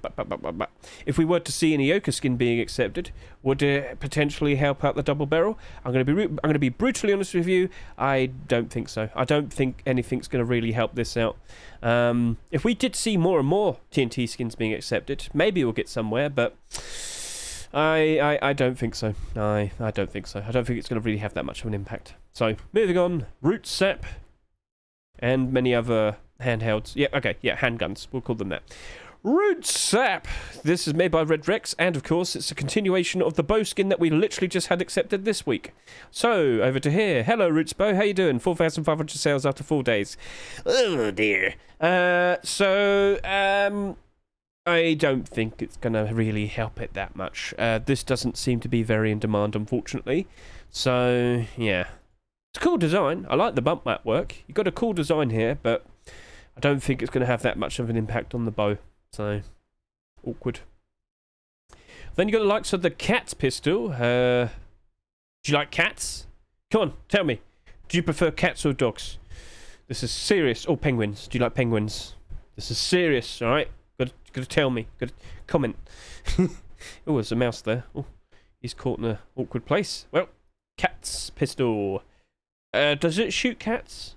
If we were to see an Eoka skin being accepted, would it potentially help out the double barrel? I'm going to be brutally honest with you. I don't think so. I don't think anything's going to really help this out. If we did see more and more TNT skins being accepted, maybe we'll get somewhere, but... I don't think so. I don't think so. I don't think it's going to really have that much of an impact. So, moving on. Root Sap. And many other handhelds. Yeah, okay. Yeah, handguns. We'll call them that. Root Sap! This is made by Red Rex. And, of course, it's a continuation of the bow skin that we literally just had accepted this week. So, over to here. Hello, Roots Bow. How you doing? 4,500 sales after 4 days. Oh, dear. I don't think it's going to really help it that much. This doesn't seem to be very in demand, unfortunately. So, yeah. It's a cool design. I like the bump map work. You've got a cool design here, but I don't think it's going to have that much of an impact on the bow. So, awkward. Then you've got the likes of the Cat's Pistol. Do you like cats? Come on, tell me. Do you prefer cats or dogs? This is serious. Or penguins. Do you like penguins? This is serious, all right? Gotta tell me. Gotta comment. Oh, there's a mouse there. Oh, he's caught in an awkward place. Well, Cat's Pistol. Does it shoot cats?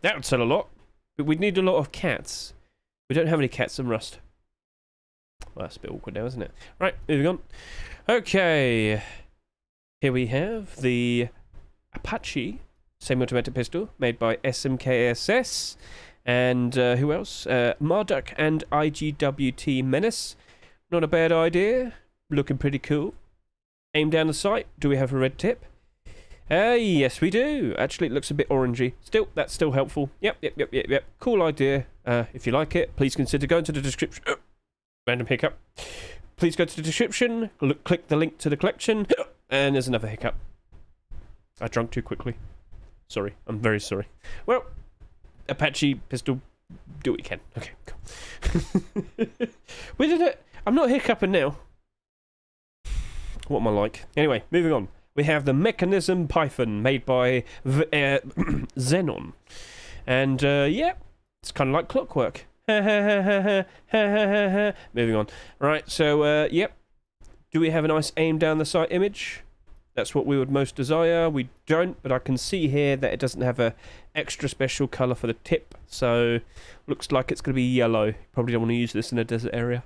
That would sell a lot. But we'd need a lot of cats. We don't have any cats in Rust. Well, that's a bit awkward now, isn't it? Right, moving on. Okay. Here we have the Apache semi-automatic pistol made by SMKSS. And who else? Marduk and IGWT Menace. Not a bad idea. Looking pretty cool. Aim down the sight. Do we have a red tip? Yes, we do. Actually, it looks a bit orangey. Still, that's still helpful. Yep. Cool idea. If you like it, please consider going to the description. Random hiccup. Please go to the description. Look, click the link to the collection. And there's another hiccup. I drunk too quickly. Sorry. I'm very sorry. Well... Apache pistol, do what you can. Okay, cool. We did it. I'm not hiccuping now. What am I like? Anyway, moving on. We have the Mechanism Python made by Xenon. And, yeah, it's kind of like clockwork. Moving on. Right, so, yep. Do we have a nice aim down the sight image? That's what we would most desire. We don't, but I can see here that it doesn't have a extra special colour for the tip, so looks like it's going to be yellow. Probably don't want to use this in a desert area.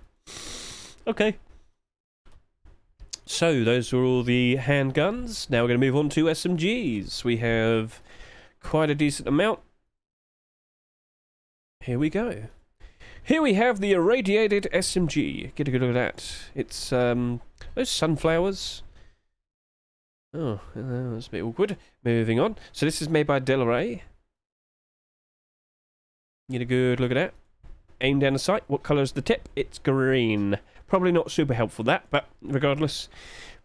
Okay. So, those are all the handguns. Now we're going to move on to SMGs. We have quite a decent amount. Here we go. Here we have the irradiated SMG. Get a good look at that. It's, those sunflowers... Oh, that's a bit awkward. Moving on. So this is made by Delaray. Get a good look at that. Aim down the sight. What colour is the tip? It's green. Probably not super helpful that, but regardless.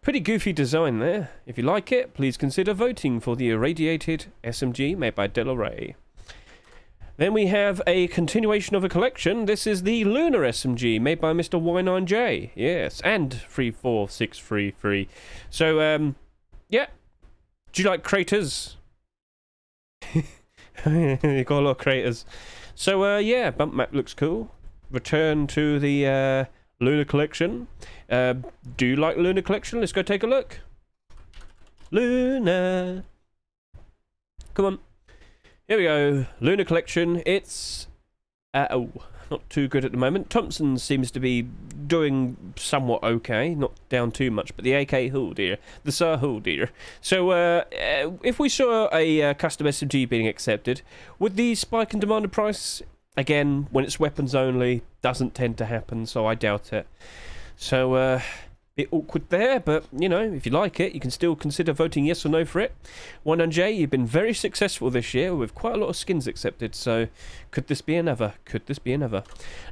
Pretty goofy design there. If you like it, please consider voting for the irradiated SMG made by Delaray. Then we have a continuation of a collection. This is the Lunar SMG made by Mr. Y9J. Yes, and 34633. So, yeah. Do you like craters? You got a lot of craters. So, yeah, bump map looks cool. Return to the Lunar collection. Do you like Lunar collection? Let's go take a look. Lunar. Come on. Here we go, Lunar Collection, it's, oh, not too good at the moment. Thompson seems to be doing somewhat okay, not down too much, but the AK, oh dear, the SAR, oh dear. So, if we saw a custom SMG being accepted, would the spike in demand of price, again, when it's weapons only, doesn't tend to happen, so I doubt it. So, bit awkward there, but you know, if you like it, you can still consider voting yes or no for it. 19J, you've been very successful this year with quite a lot of skins accepted, so could this be another? Could this be another?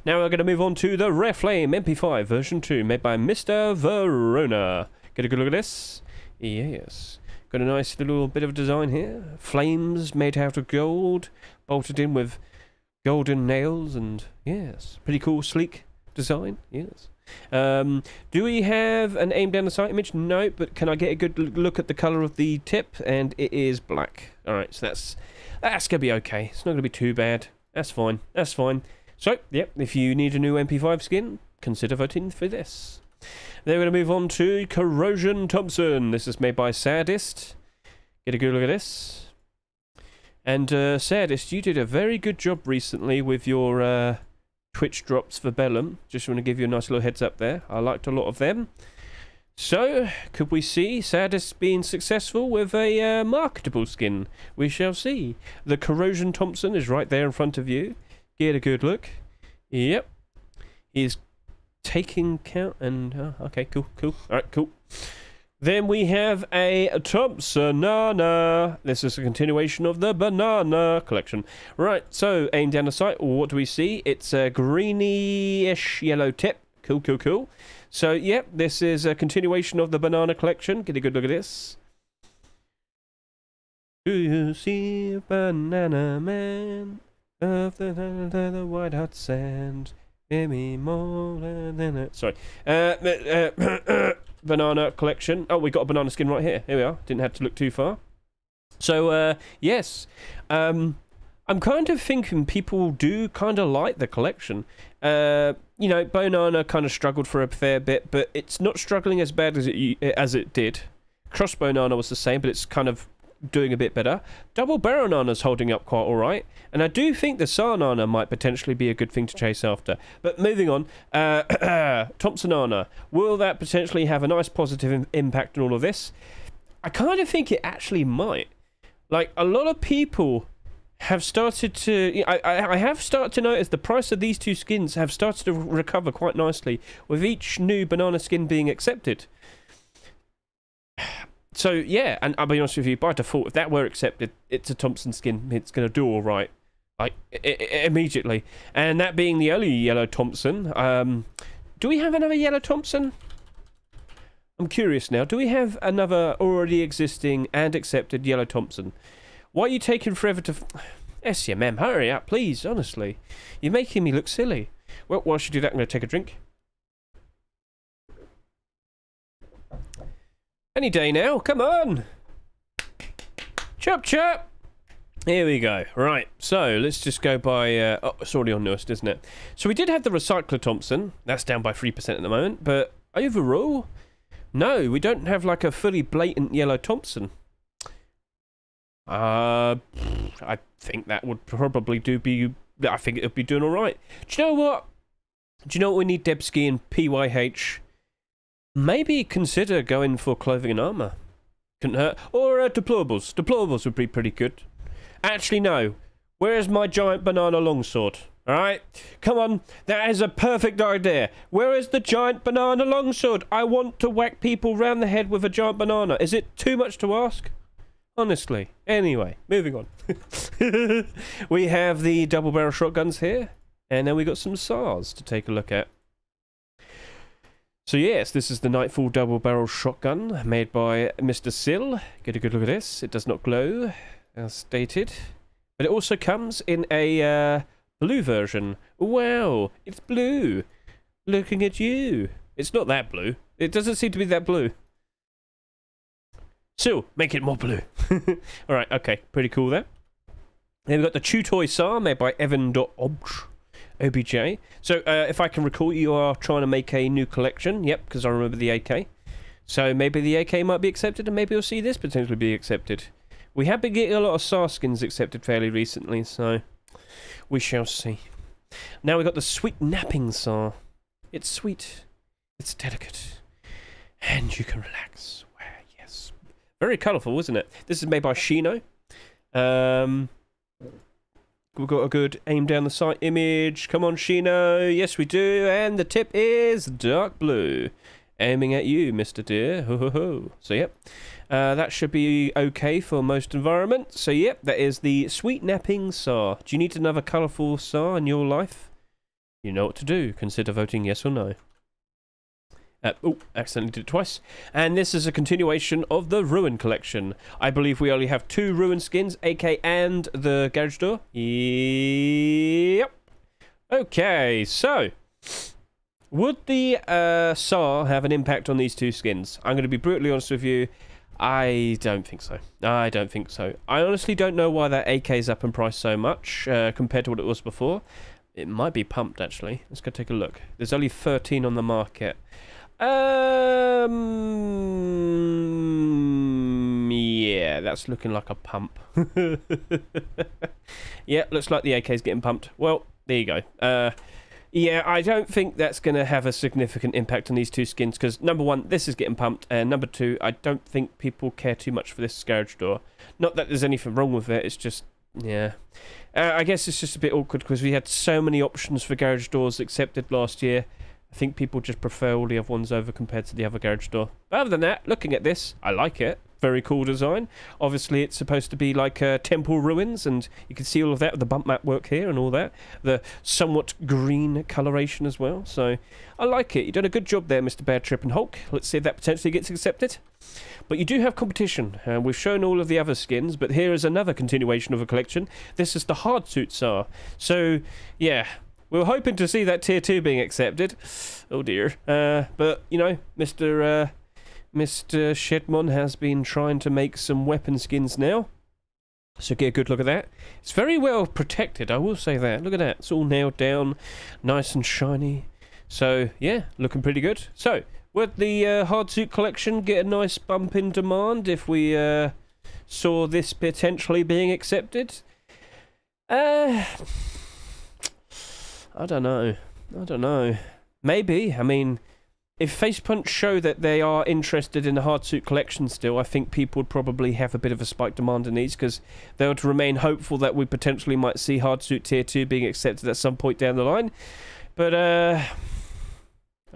Now we're going to move on to the Rare Flame MP5 version 2 made by Mr. Verona. Get a good look at this. Yes, got a nice little bit of design here. Flames made out of gold, bolted in with golden nails, and yes, pretty cool, sleek design. Yes. Do we have an aim down the sight image? No, but can I get a good look at the color of the tip? And it is black. All right, so that's gonna be okay. It's not gonna be too bad. That's fine. That's fine. So, yep, if you need a new MP5 skin, consider voting for this. Then we're gonna move on to Corrosion Thompson. This is made by Sadist. Get a good look at this. And Sadist, you did a very good job recently with your Twitch drops for Bellum. Just want to give you a nice little heads up there. I liked a lot of them. So, could we see Sadist being successful with a marketable skin? We shall see. The Corrosion Thompson is right there in front of you. Get a good look. Yep. He's taking count and... okay, cool, cool. All right, cool. Then we have a Thompsonana. This is a continuation of the Banana collection. Right, so aim down the sight. What do we see? It's a greenish yellow tip. Cool, cool, cool. So, yep, this is a continuation of the Banana collection. Get a good look at this. Do you see a banana man of the white hot sand? Give me more than a... Sorry. Banana collection. Oh, we got a banana skin right here. Here we are. Didn't have to look too far. So, yes. I'm kind of thinking people do kind of like the collection. You know, Banana kind of struggled for a fair bit, but it's not struggling as bad as it did. Crossbonana was the same, but it's kind of doing a bit better. Double Barrel Nana's holding up quite all right, and I do think the Sar Nana might potentially be a good thing to chase after. But moving on, Thompson Nana, will that potentially have a nice positive impact on all of this? I kind of think it actually might. Like, a lot of people have started to... I have started to notice the price of these two skins have started to recover quite nicely with each new banana skin being accepted. So, yeah, and I'll be honest with you, by default, if that were accepted, it's a Thompson skin. It's going to do all right, like, immediately. And that being the only yellow Thompson, do we have another yellow Thompson? I'm curious now. Do we have another already existing and accepted yellow Thompson? Why are you taking forever to... SCMM, hurry up, please, honestly. You're making me look silly. Well, while she do that, I'm going to take a drink. Any day now, come on! Chop chop! Here we go. Right, so let's just go by... oh, it's already on newest, isn't it? So we did have the Recycler Thompson. That's down by 3% at the moment, but overall... No, we don't have like a fully blatant yellow Thompson. I think that would probably be... I think it would be doing alright. Do you know what? Do you know what we need, Debski and PYH? Maybe consider going for clothing and armor. Couldn't hurt. Or deplorables. Deplorables would be pretty good. Actually, no. Where's my giant banana longsword? All right. Come on. That is a perfect idea. Where is the giant banana longsword? I want to whack people round the head with a giant banana. Is it too much to ask? Honestly. Anyway, moving on. We have the double barrel shotguns here. And then we got some SARs to take a look at. So yes, this is the Nightfall Double Barrel Shotgun, made by Mr. Sill. Get a good look at this. It does not glow, as stated. But it also comes in a blue version. Wow, it's blue. Looking at you. It's not that blue. It doesn't seem to be that blue. So, make it more blue. Alright, okay. Pretty cool there. Then we've got the Chew Toy SAR made by Evan.obj. So, if I can recall, you are trying to make a new collection. Yep, because I remember the AK. So, maybe the AK might be accepted, and maybe you'll see this potentially be accepted. We have been getting a lot of SAR skins accepted fairly recently, so we shall see. Now we've got the Sweet Napping SAR. It's sweet. It's delicate. And you can relax. Wow, yes. Very colourful, isn't it? This is made by Shino. We've got a good aim down the sight image. Come on, Shino. Yes, we do. And the tip is dark blue. Aiming at you, Mr. Deer. Ho, ho, ho. So, yep. That should be okay for most environments. So, yep, that is the Sweet Napping SAR. Do you need another colourful SAR in your life? You know what to do. Consider voting yes or no. Oh, accidentally did it twice. And this is a continuation of the Ruin collection. I believe we only have 2 Ruin skins, AK and the garage door. Yep. Okay, so would the SAR have an impact on these 2 skins? I'm going to be brutally honest with you. I don't think so. I don't think so. I honestly don't know why that AK is up in price so much compared to what it was before. It might be pumped, actually. Let's go take a look. There's only 13 on the market. Yeah, that's looking like a pump. Yeah, looks like the AK's getting pumped. Well, there you go. Yeah, I don't think that's going to have a significant impact on these 2 skins because, number 1, this is getting pumped, and number 2, I don't think people care too much for this garage door. Not that there's anything wrong with it, it's just, yeah. I guess it's just a bit awkward because we had so many options for garage doors accepted last year. I think people just prefer all the other ones over compared to the other garage door. But other than that, looking at this, I like it. Very cool design. Obviously, it's supposed to be like temple ruins, and you can see all of that with the bump map work here and all that. The somewhat green coloration as well. So, I like it. You've done a good job there, Mr. Bear Trip and Hulk. Let's see if that potentially gets accepted. But you do have competition. We've shown all of the other skins, but here is another continuation of a collection. This is the Hard Suit SAR. So, yeah. We were hoping to see that tier 2 being accepted. Oh dear. But, you know, Mr. Shedmon has been trying to make some weapon skins now. So get a good look at that. It's very well protected, I will say that. Look at that. It's all nailed down, nice and shiny. So, yeah, looking pretty good. So, would the Hard Suit collection get a nice bump in demand if we saw this potentially being accepted? I don't know. I don't know. Maybe. I mean, if Facepunch show that they are interested in the Hard Suit collection still, I think people would probably have a bit of a spike demand in these because they would remain hopeful that we potentially might see Hard Suit Tier 2 being accepted at some point down the line. But, I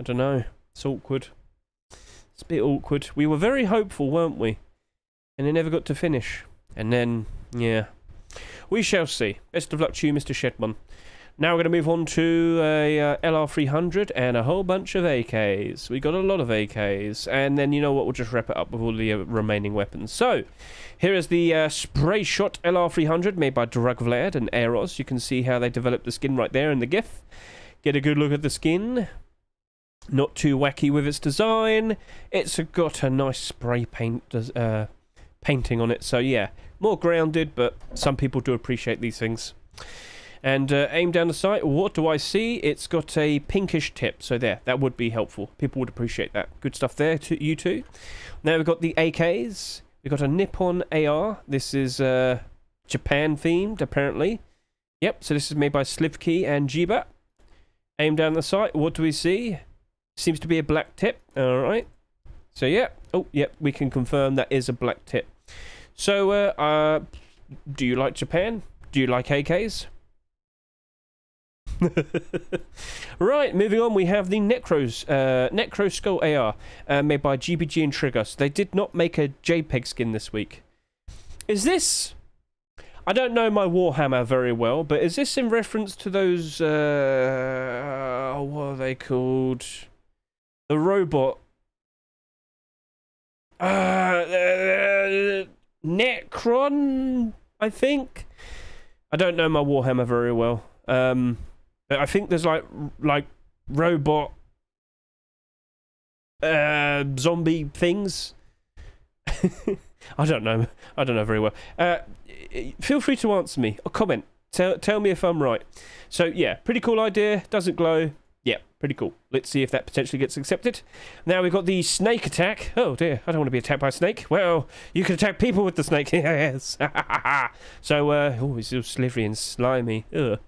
don't know. It's awkward. It's a bit awkward. We were very hopeful, weren't we? And it never got to finish. And then, yeah. We shall see. Best of luck to you, Mr. Shedmon. Now we're going to move on to a LR300 and a whole bunch of AKs. We got a lot of AKs. And then, you know what, we'll just wrap it up with all the remaining weapons. So, here is the Spray Shot LR300 made by Drugvlad and Eros. You can see how they developed the skin right there in the GIF. Get a good look at the skin. Not too wacky with its design. It's got a nice spray paint painting on it. So, yeah, more grounded, but some people do appreciate these things. And aim down the sight. What do I see? It's got a pinkish tip. So there, that would be helpful. People would appreciate that. Good stuff there to you two. Now we've got the AKs. We've got a Nippon AR. This is Japan themed, apparently. Yep, so this is made by Slivkey and Jiba. Aim down the sight. What do we see? Seems to be a black tip. Alright. So yeah. Oh, yep, we can confirm that is a black tip. So, do you like Japan? Do you like AKs? Right, moving on, we have the Necro Skull AR made by GBG and Trigger. So they did not make a JPEG skin this week. Is this... I don't know my Warhammer very well, but is this in reference to those... what are they called? The robot... Necron, I think? I don't know my Warhammer very well. I think there's like robot zombie things. I don't know very well. Feel free to answer me or comment. Tell me if I'm right. So yeah, pretty cool idea. Doesn't glow. Yeah, pretty cool. Let's see if that potentially gets accepted. Now we've got the snake attack. Oh dear, I don't want to be attacked by a snake. Well, you can attack people with the snake. Yes. So, oh, it's all slivery and slimy. Ugh.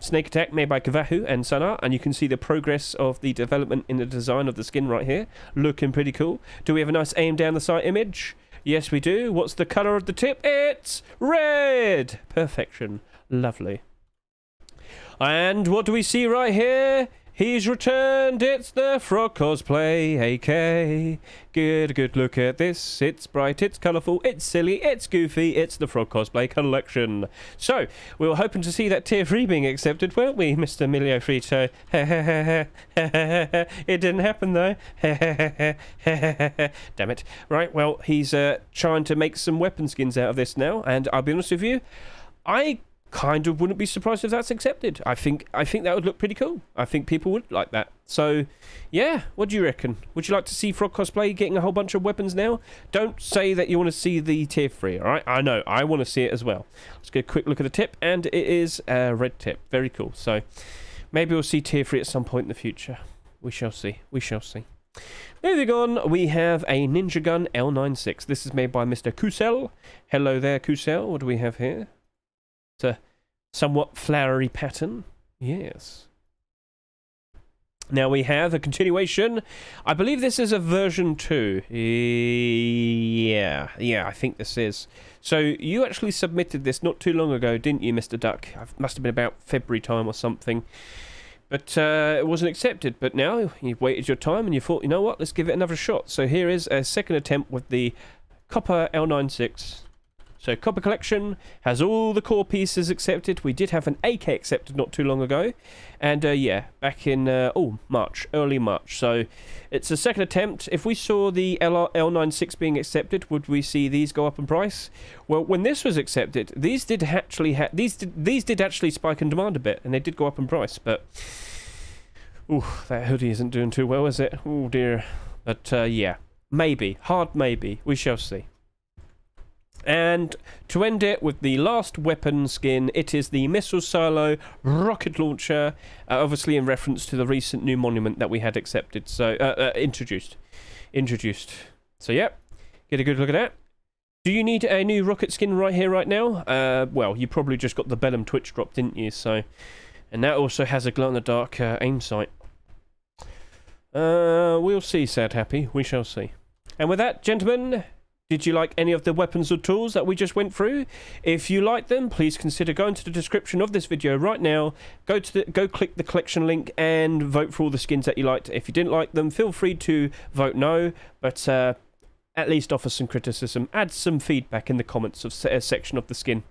Snake attack made by Kavahu and Sana, and you can see the progress of the development in the design of the skin right here. Looking pretty cool. Do we have a nice aim down the sight image? Yes, we do. What's the colour of the tip? It's red. Perfection. Lovely. And what do we see right here? He's returned. It's the frog cosplay, AK. Good look at this. It's bright, it's colourful, it's silly, it's goofy. It's the frog cosplay collection. So, we were hoping to see that tier 3 being accepted, weren't we, Mr. Emilio Frito? It didn't happen, though. Damn it. Right, well, he's trying to make some weapon skins out of this now. And I'll be honest with you, I kind of wouldn't be surprised if that's accepted. I think that would look pretty cool. I think people would like that. So yeah, what do you reckon? Would you like to see frog cosplay getting a whole bunch of weapons now? Don't say that you want to see the tier 3. All right, I know I want to see it as well. Let's get a quick look at the tip, and it is a red tip. Very cool. So maybe we'll see tier 3 at some point in the future. We shall see, we shall see. Moving on, we have a ninja gun L96. This is made by Mr. Kusel. Hello there, Kusel. What do we have here? It's a somewhat flowery pattern. Yes. Now we have a continuation. I believe this is a version 2. Yeah, I think this is. So you actually submitted this not too long ago, didn't you, Mr. Duck? It must have been about February time or something. But it wasn't accepted. But now you've waited your time and you thought, you know what, let's give it another shot. So here is a second attempt with the Copper L96. So Copper Collection has all the core pieces accepted. We did have an AK accepted not too long ago. And yeah, back in, March, early March. So it's a second attempt. If we saw the L96 being accepted, would we see these go up in price? Well, when this was accepted, these did actually, these did actually spike in demand a bit, and they did go up in price. But, ooh, that hoodie isn't doing too well, is it? Oh dear. But yeah, maybe, hard maybe, we shall see. And to end it with the last weapon skin, it is the Missile Silo Rocket Launcher, obviously in reference to the recent new monument that we had accepted, so introduced. So yeah, get a good look at that. Do you need a new rocket skin right here, right now? Well, you probably just got the Bellum Twitch drop, didn't you? So, and that also has a glow-in-the-dark aim sight. We'll see, Sad Happy. We shall see. And with that, gentlemen, did you like any of the weapons or tools that we just went through? If you like them, please consider going to the description of this video right now. Go click the collection link and vote for all the skins that you liked. If you didn't like them, feel free to vote no, but at least offer some criticism. Add some feedback in the comments of section of the skin.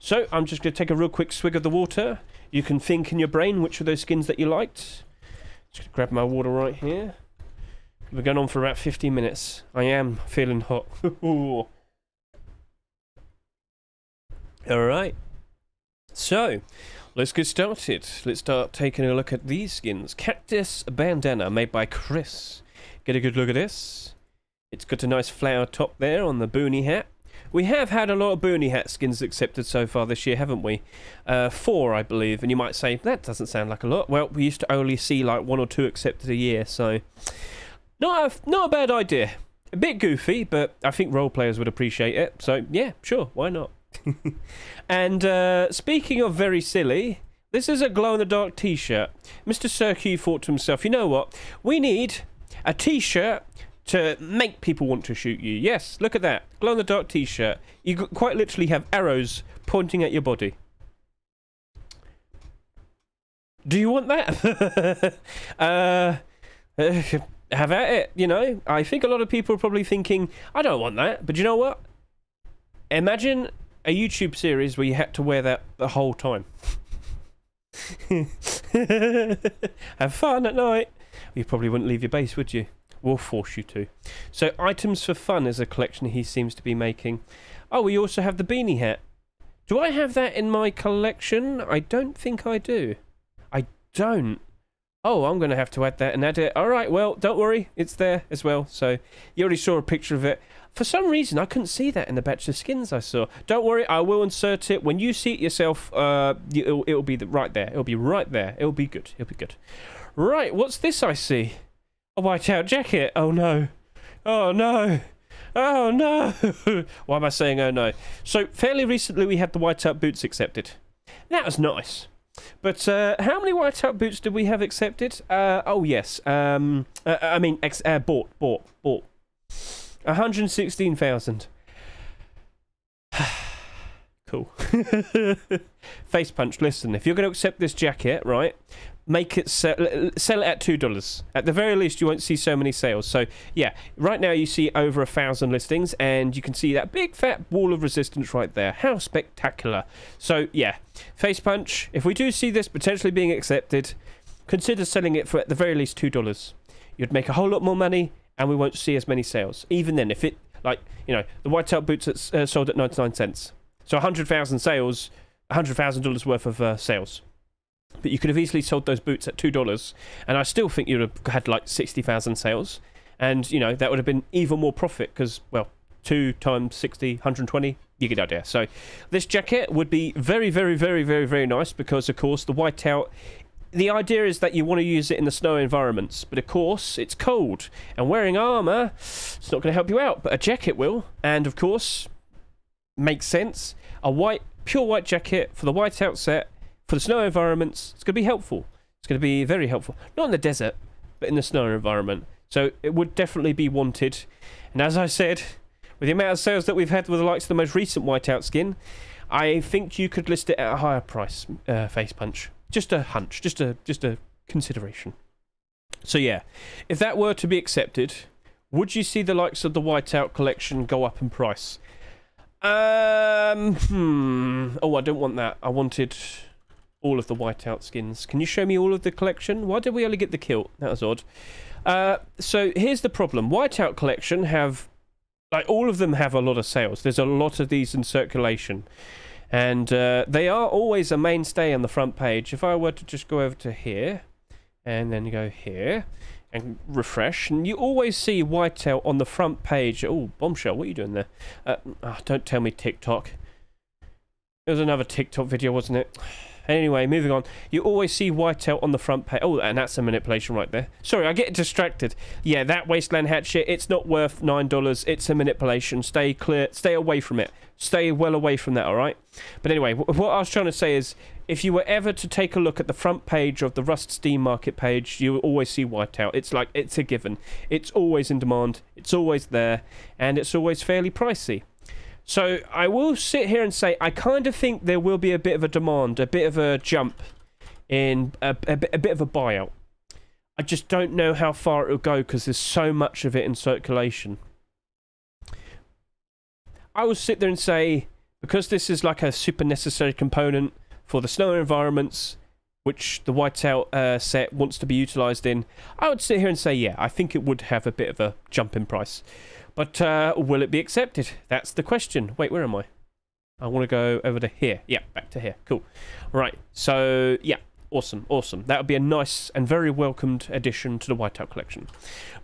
So I'm just going to take a real quick swig of the water. You can think in your brain which of those skins that you liked. Just going to grab my water right here. We're going on for about 15 minutes. I am feeling hot. Alright. So, let's get started. Let's start taking a look at these skins. Cactus Bandana, made by Chris. Get a good look at this. It's got a nice flower top there on the boonie hat. We have had a lot of boonie hat skins accepted so far this year, haven't we? 4, I believe. And you might say, that doesn't sound like a lot. Well, we used to only see like 1 or 2 accepted a year, so not a bad idea. A bit goofy, but I think role players would appreciate it. So yeah, sure, why not? And speaking of very silly, this is a glow-in-the-dark T-shirt. Mr. Sir Q thought to himself, you know what? We need a T-shirt to make people want to shoot you. Yes, look at that. Glow-in-the-dark T-shirt. You quite literally have arrows pointing at your body. Do you want that? Have at it, you know. I think a lot of people are probably thinking, I don't want that. But you know what? Imagine a YouTube series where you had to wear that the whole time. Have fun at night. You probably wouldn't leave your base, would you? We'll force you to. So, items for fun is a collection he seems to be making. Oh, we also have the beanie hat. Do I have that in my collection? I don't think I do. I don't. Oh, I'm going to have to add that and add it. All right, well, don't worry. It's there as well. So you already saw a picture of it. For some reason, I couldn't see that in the batch of skins I saw. Don't worry, I will insert it. When you see it yourself, it'll be right there. It'll be right there. It'll be good. It'll be good. Right, what's this I see? A white-out jacket. Oh, no. Oh, no. Oh, no. Why am I saying oh, no? So fairly recently, we had the white-out boots accepted. That was nice. But how many white-out boots did we have accepted? Oh, yes. I mean, bought. 116,000. Cool. Facepunch, listen, if you're going to accept this jacket, right, make it sell it at $2. At the very least, you won't see so many sales. So, yeah, right now you see over 1,000 listings, and you can see that big fat wall of resistance right there. How spectacular. So, yeah, Facepunch, if we do see this potentially being accepted, consider selling it for at the very least $2. You'd make a whole lot more money, and we won't see as many sales. Even then, if it, like, you know, the white-out boots that's sold at 99 cents. So 100,000 sales, $100,000 worth of sales. But you could have easily sold those boots at $2, and I still think you would have had, like, 60,000 sales. And, you know, that would have been even more profit, because, well, 2 times 60, 120, you get the idea. So this jacket would be very, very, very, very, very nice, because, of course, the white-out... The idea is that you want to use it in the snow environments, but of course it's cold, and wearing armor, it's not going to help you out, but a jacket will. And of course, makes sense, a white, pure white jacket for the white outset, for the snow environments, it's going to be helpful. It's going to be very helpful, not in the desert, but in the snow environment. So it would definitely be wanted. And as I said, with the amount of sales that we've had with the likes of the most recent whiteout skin, I think you could list it at a higher price, Facepunch. Just a hunch, just a consideration. So yeah, if that were to be accepted, would you see the likes of the whiteout collection go up in price? Oh, I don't want that. I wanted all of the whiteout skins. Can you show me all of the collection? Why did we only get the kilt? That was odd. So here's the problem. Whiteout collection have, like, all of them have a lot of sales. There's a lot of these in circulation. And they are always a mainstay on the front page. If I were to just go over to here, and then go here, and refresh, and you always see whitetail on the front page. Oh, bombshell, what are you doing there? Oh, don't tell me TikTok. It was another TikTok video, wasn't it? Anyway, moving on. You always see whitetail on the front page. Oh, and that's a manipulation right there. Sorry, I get distracted. Yeah, that wasteland hatchet, it's not worth $9. It's a manipulation. Stay clear. Stay away from it. Stay well away from that, all right? But anyway, what I was trying to say is, if you were ever to take a look at the front page of the Rust Steam Market page, you will always see whitetail. It's like, it's a given. It's always in demand. It's always there. And it's always fairly pricey. So I will sit here and say I kind of think there will be a bit of a demand, a bit of a jump in a bit of a buyout. I just don't know how far it will go because there's so much of it in circulation. I will sit there and say, because this is like a super necessary component for the snow environments, which the whiteout set wants to be utilised in, I would sit here and say, yeah, I think it would have a bit of a jump in price. But will it be accepted? That's the question. Wait, where am I? I want to go over to here. Yeah, back to here. Cool. Right. So, yeah. Awesome. Awesome. That would be a nice and very welcomed addition to the whiteout collection.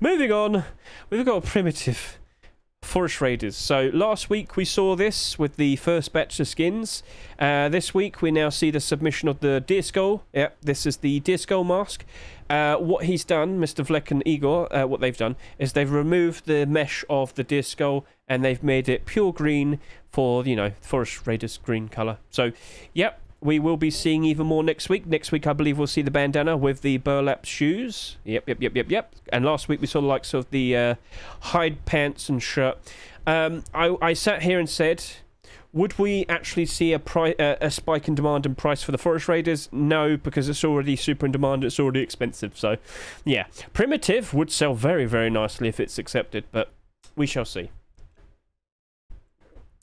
Moving on. We've got a primitive forest raiders. So, last week we saw this with the first batch of skins. This week we now see the submission of the deer skull. Yeah, this is the deer skull mask. What he's done, Mr. Vleck and Igor, what they've done is they've removed the mesh of the deer skull and they've made it pure green for, you know, Forest Raiders green colour. So, yep, we will be seeing even more next week. Next week, I believe we'll see the bandana with the burlap shoes. Yep. And last week we saw the likes of the hide pants and shirt. I sat here and said, would we actually see a spike in demand and price for the Forest Raiders? No, because it's already super in demand. It's already expensive. So, yeah. Primitive would sell very, very nicely if it's accepted, but we shall see.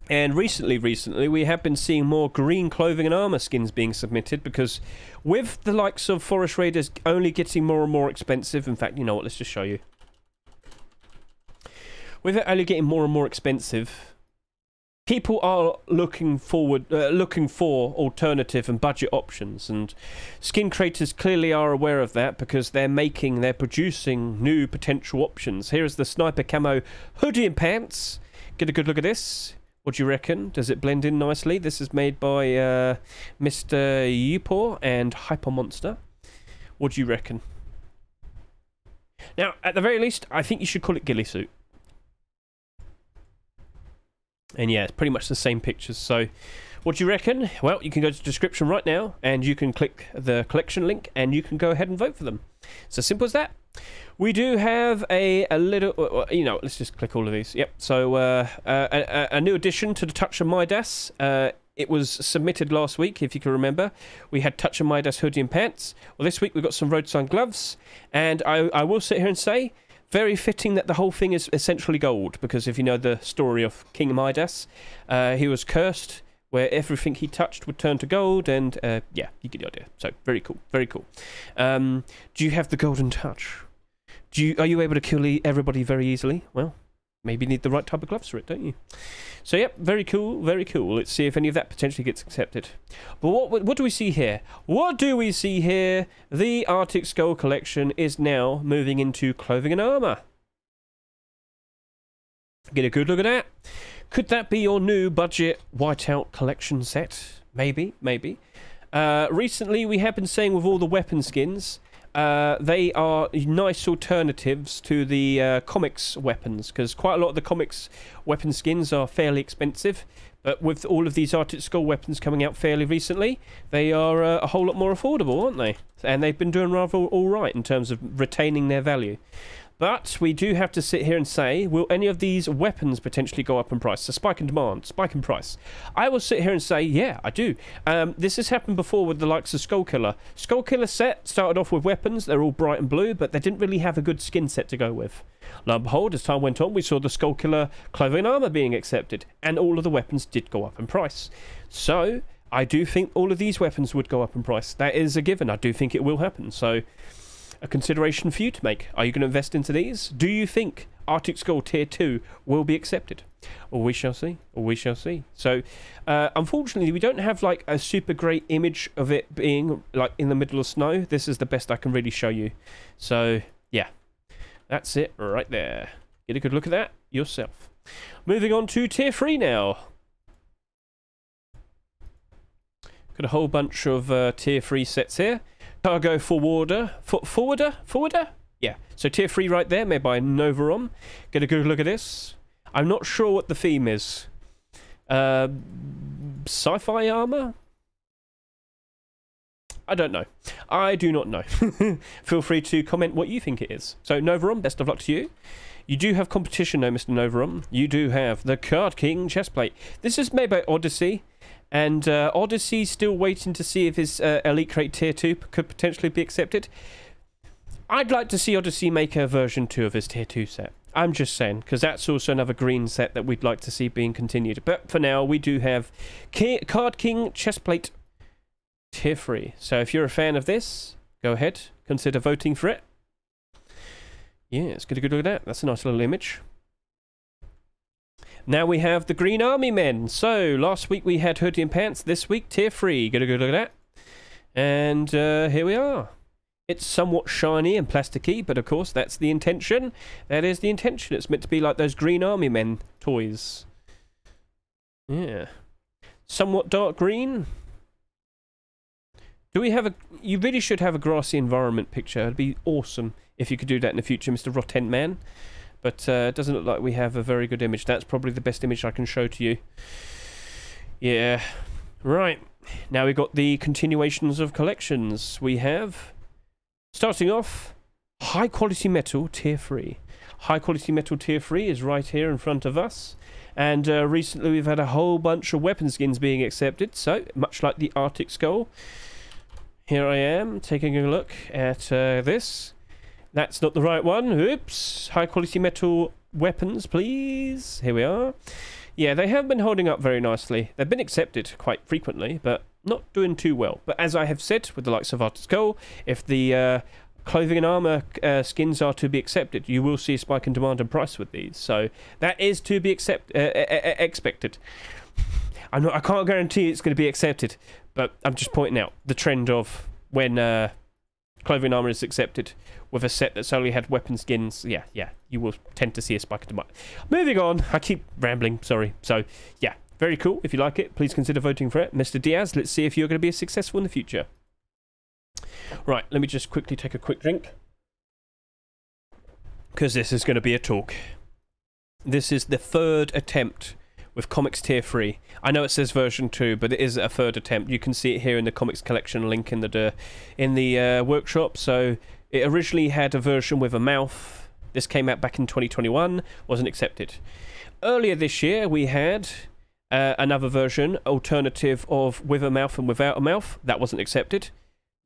And recently, we have been seeing more green clothing and armor skins being submitted because with the likes of Forest Raiders only getting more and more expensive. In fact, you know what? Let's just show you. With it only getting more and more expensive... people are looking for alternative and budget options, and skin creators clearly are aware of that because they're producing new potential options. Here is the sniper camo hoodie and pants. Get a good look at this. What do you reckon? Does it blend in nicely? This is made by Mr. Yupor and Hyper Monster. What do you reckon? Now, at the very least, I think you should call it ghillie suit. And yeah, it's pretty much the same pictures. So what do you reckon? Well, you can go to the description right now and you can click the collection link and you can go ahead and vote for them. It's as simple as that. We do have a little, you know, let's just click all of these. Yep. So a new addition to the Touch of Midas. It was submitted last week, if you can remember. We had Touch of Midas hoodie and pants. Well, this week we've got some road sign gloves. And I will sit here and say, very fitting that the whole thing is essentially gold, because if you know the story of King Midas, he was cursed where everything he touched would turn to gold, and yeah, you get the idea. So very cool, very cool. Do you have the golden touch? Are you able to kill everybody very easily? Well, maybe you need the right type of gloves for it, don't you? So yep, very cool, very cool. Let's see if any of that potentially gets accepted. But what do we see here? What do we see here? The Arctic Skull collection is now moving into clothing and armor. Get a good look at that. Could that be your new budget whiteout collection set? Maybe, maybe. Recently, we have been saying with all the weapon skins, they are nice alternatives to the comics weapons, because quite a lot of the comics weapon skins are fairly expensive, but with all of these Arctic Skull weapons coming out fairly recently, they are a whole lot more affordable, aren't they? And they've been doing rather all right in terms of retaining their value. But we do have to sit here and say, will any of these weapons potentially go up in price? So spike in demand, spike in price. I will sit here and say, yeah, I do. This has happened before with the likes of Skullkiller. Skullkiller set started off with weapons. They're all bright and blue, but they didn't really have a good skin set to go with. Lo and behold, as time went on, we saw the Skullkiller clothing and armor being accepted, and all of the weapons did go up in price. So I do think all of these weapons would go up in price. That is a given. I do think it will happen. So a consideration for you to make. Are you going to invest into these? Do you think Arctic Skull Tier 2 will be accepted? Or we shall see. Or we shall see. So, unfortunately, we don't have like a super great image of it being like in the middle of snow. This is the best I can really show you. So, yeah. That's it right there. Get a good look at that yourself. Moving on to Tier 3 now. Got a whole bunch of Tier 3 sets here. Cargo forwarder? Yeah. So tier 3 right there, made by Novarom. Get a good look at this. I'm not sure what the theme is. Sci-fi armor? I don't know. I do not know. Feel free to comment what you think it is. So Novarom, best of luck to you. You do have competition though, Mr. Novarom. You do have the Card King chestplate. This is made by Odyssey. And Odyssey's still waiting to see if his Elite Crate Tier 2 could potentially be accepted. I'd like to see Odyssey make a version 2 of his Tier 2 set. I'm just saying, because that's also another green set that we'd like to see being continued. But for now, we do have Card King Chestplate Tier 3. So if you're a fan of this, go ahead, consider voting for it. Yeah, let's get a good look at that. That's a nice little image. Now we have the Green Army Men. So last week we had hoodie and pants. This week tier 3. Get a good look at that. And here we are. It's somewhat shiny and plasticky, but of course that's the intention. That is the intention. It's meant to be like those Green Army Men toys. Yeah. Somewhat dark green. Do we have a... You really should have a grassy environment picture. It'd be awesome if you could do that in the future, Mr. Rotten Man. But it doesn't look like we have a very good image. That's probably the best image I can show to you. Yeah. Right. Now we've got the continuations of collections. We have, starting off, High Quality Metal Tier 3. High Quality Metal Tier 3 is right here in front of us. And recently we've had a whole bunch of weapon skins being accepted. So, much like the Arctic Skull. Here I am taking a look at this. That's not the right one. Oops. High Quality Metal weapons, please. Here we are. Yeah, they have been holding up very nicely. They've been accepted quite frequently, but not doing too well. But as I have said, with the likes of Arctic Skull, if the Clothing and armor skins are to be accepted. You will see a spike in demand and price with these. So that is to be expected. I can't guarantee it's going to be accepted, but I'm just pointing out the trend of when clothing and armor is accepted with a set that's only had weapon skins. Yeah, you will tend to see a spike in demand. Moving on, I keep rambling, sorry. So yeah, very cool. If you like it, please consider voting for it. Mr. Diaz, let's see if you're going to be successful in the future. Right, let me just quickly take a quick drink, because this is going to be a talk. This is the third attempt with comics tier 3. I know it says version 2, but it is a third attempt. You can see it here in the comics collection link in the workshop. So it originally had a version with a mouth. This came out back in 2021, wasn't accepted. Earlier this year we had another version, alternative of with a mouth and without a mouth. That wasn't accepted.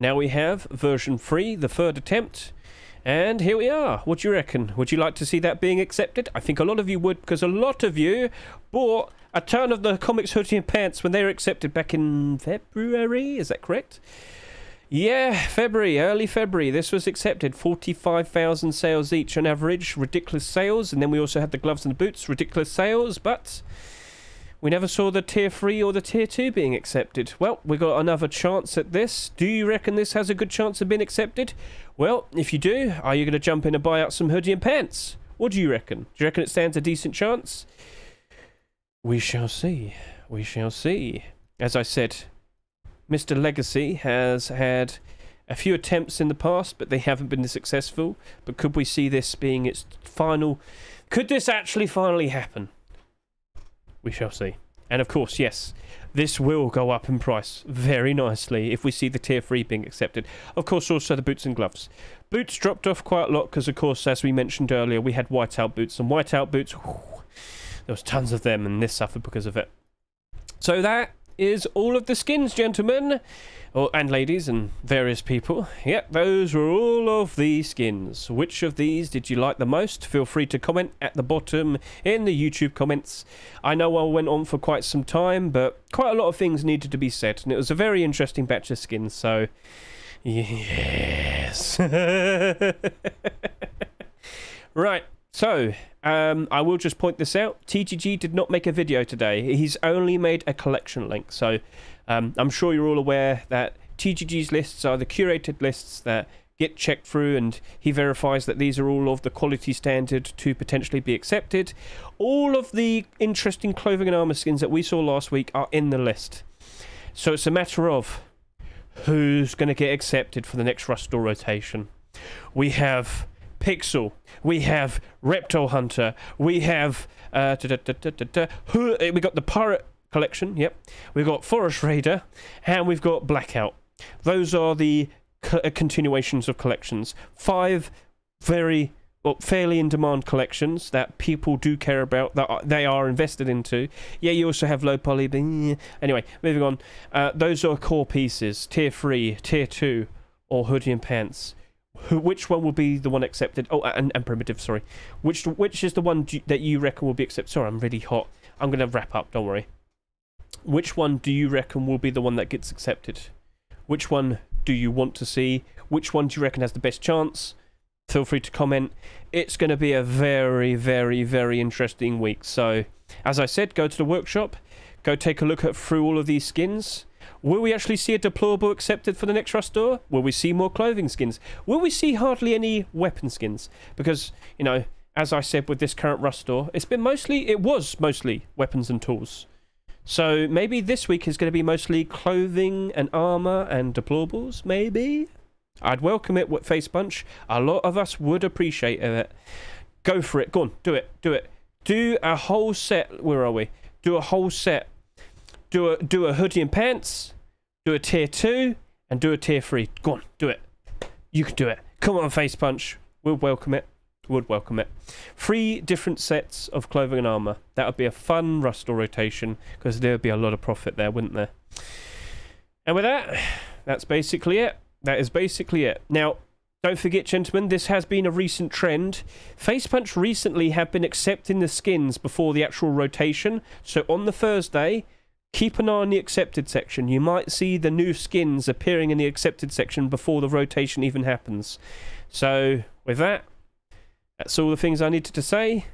Now we have version 3, the third attempt, and here we are. What do you reckon? Would you like to see that being accepted? I think a lot of you would, because a lot of you bought a ton of the comics hoodie and pants when they were accepted back in February, is that correct? Yeah, February, early February, this was accepted. 45,000 sales each on average, ridiculous sales, and then we also had the gloves and the boots, ridiculous sales, but we never saw the tier 3 or the tier 2 being accepted. Well, we got another chance at this. Do you reckon this has a good chance of being accepted? Well, if you do, are you going to jump in and buy out some hoodie and pants? What do you reckon? Do you reckon it stands a decent chance? We shall see. We shall see. As I said, Mr. Legacy has had a few attempts in the past, but they haven't been successful. But could we see this being its final? Could this actually finally happen? We shall see. And of course, yes, this will go up in price very nicely if we see the tier 3 being accepted. Of course, also the boots and gloves. Boots dropped off quite a lot because, of course, as we mentioned earlier, we had whiteout boots. And whiteout boots, whew, there was tons of them, and this suffered because of it. So that is all of the skins, gentlemen. Oh, and ladies and various people. Yep, those were all of the skins. Which of these did you like the most? Feel free to comment at the bottom in the YouTube comments. I know I went on for quite some time, but quite a lot of things needed to be said, and it was a very interesting batch of skins, so yes. Right, so I will just point this out. TGG did not make a video today. He's only made a collection link, so I'm sure you're all aware that TGG's lists are the curated lists that get checked through, and he verifies that these are all of the quality standard to potentially be accepted. All of the interesting clothing and armor skins that we saw last week are in the list. So it's a matter of who's going to get accepted for the next Rustall rotation. We have Pixel, we have Reptile Hunter, we have we got the Pirate Collection, yep, we've got Forest Raider, and we've got Blackout. Those are the continuations of collections. 5 very, well, fairly in demand collections that people do care about, that they are invested into. Yeah, you also have low poly, but anyway, moving on. Those are core pieces, tier 3, tier 2, or hoodie and pants. Which one will be the one accepted? Oh, and primitive, sorry. Which is the one that you reckon will be accepted? Sorry, I'm really hot. I'm going to wrap up, don't worry. Which one do you reckon will be the one that gets accepted? Which one do you want to see? Which one do you reckon has the best chance? Feel free to comment. It's going to be a very, very, very interesting week. So, as I said, go to the workshop. Go take a look through all of these skins. Will we actually see a deplorable accepted for the next Rustall? Will we see more clothing skins? Will we see hardly any weapon skins? Because, you know, as I said, with this current Rustall, it was mostly weapons and tools. So maybe this week is going to be mostly clothing and armor and deplorables, maybe? I'd welcome it with Facepunch. A lot of us would appreciate it. Go for it. Go on. Do it. Do it. Do a whole set. Where are we? Do a whole set. Do a hoodie and pants, do a tier 2, and do a tier 3. Go on, do it. You can do it. Come on, Facepunch. We'll welcome it. Would welcome it. 3 different sets of clothing and armor. That would be a fun Rustall rotation, because there would be a lot of profit there, wouldn't there? And with that, that's basically it. That is basically it. Now, don't forget, gentlemen, this has been a recent trend. Facepunch recently have been accepting the skins before the actual rotation. So on the Thursday, Keep an eye on the accepted section. You might see the new skins appearing in the accepted section before the rotation even happens. So with that, that's all the things I needed to say.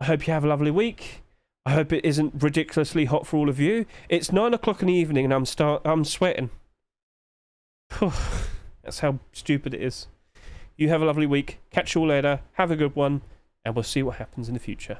I hope you have a lovely week. I hope it isn't ridiculously hot for all of you. It's 9 o'clock in the evening and I'm sweating. That's how stupid it is. You have a lovely week. Catch you all later. Have a good one. And we'll see what happens in the future.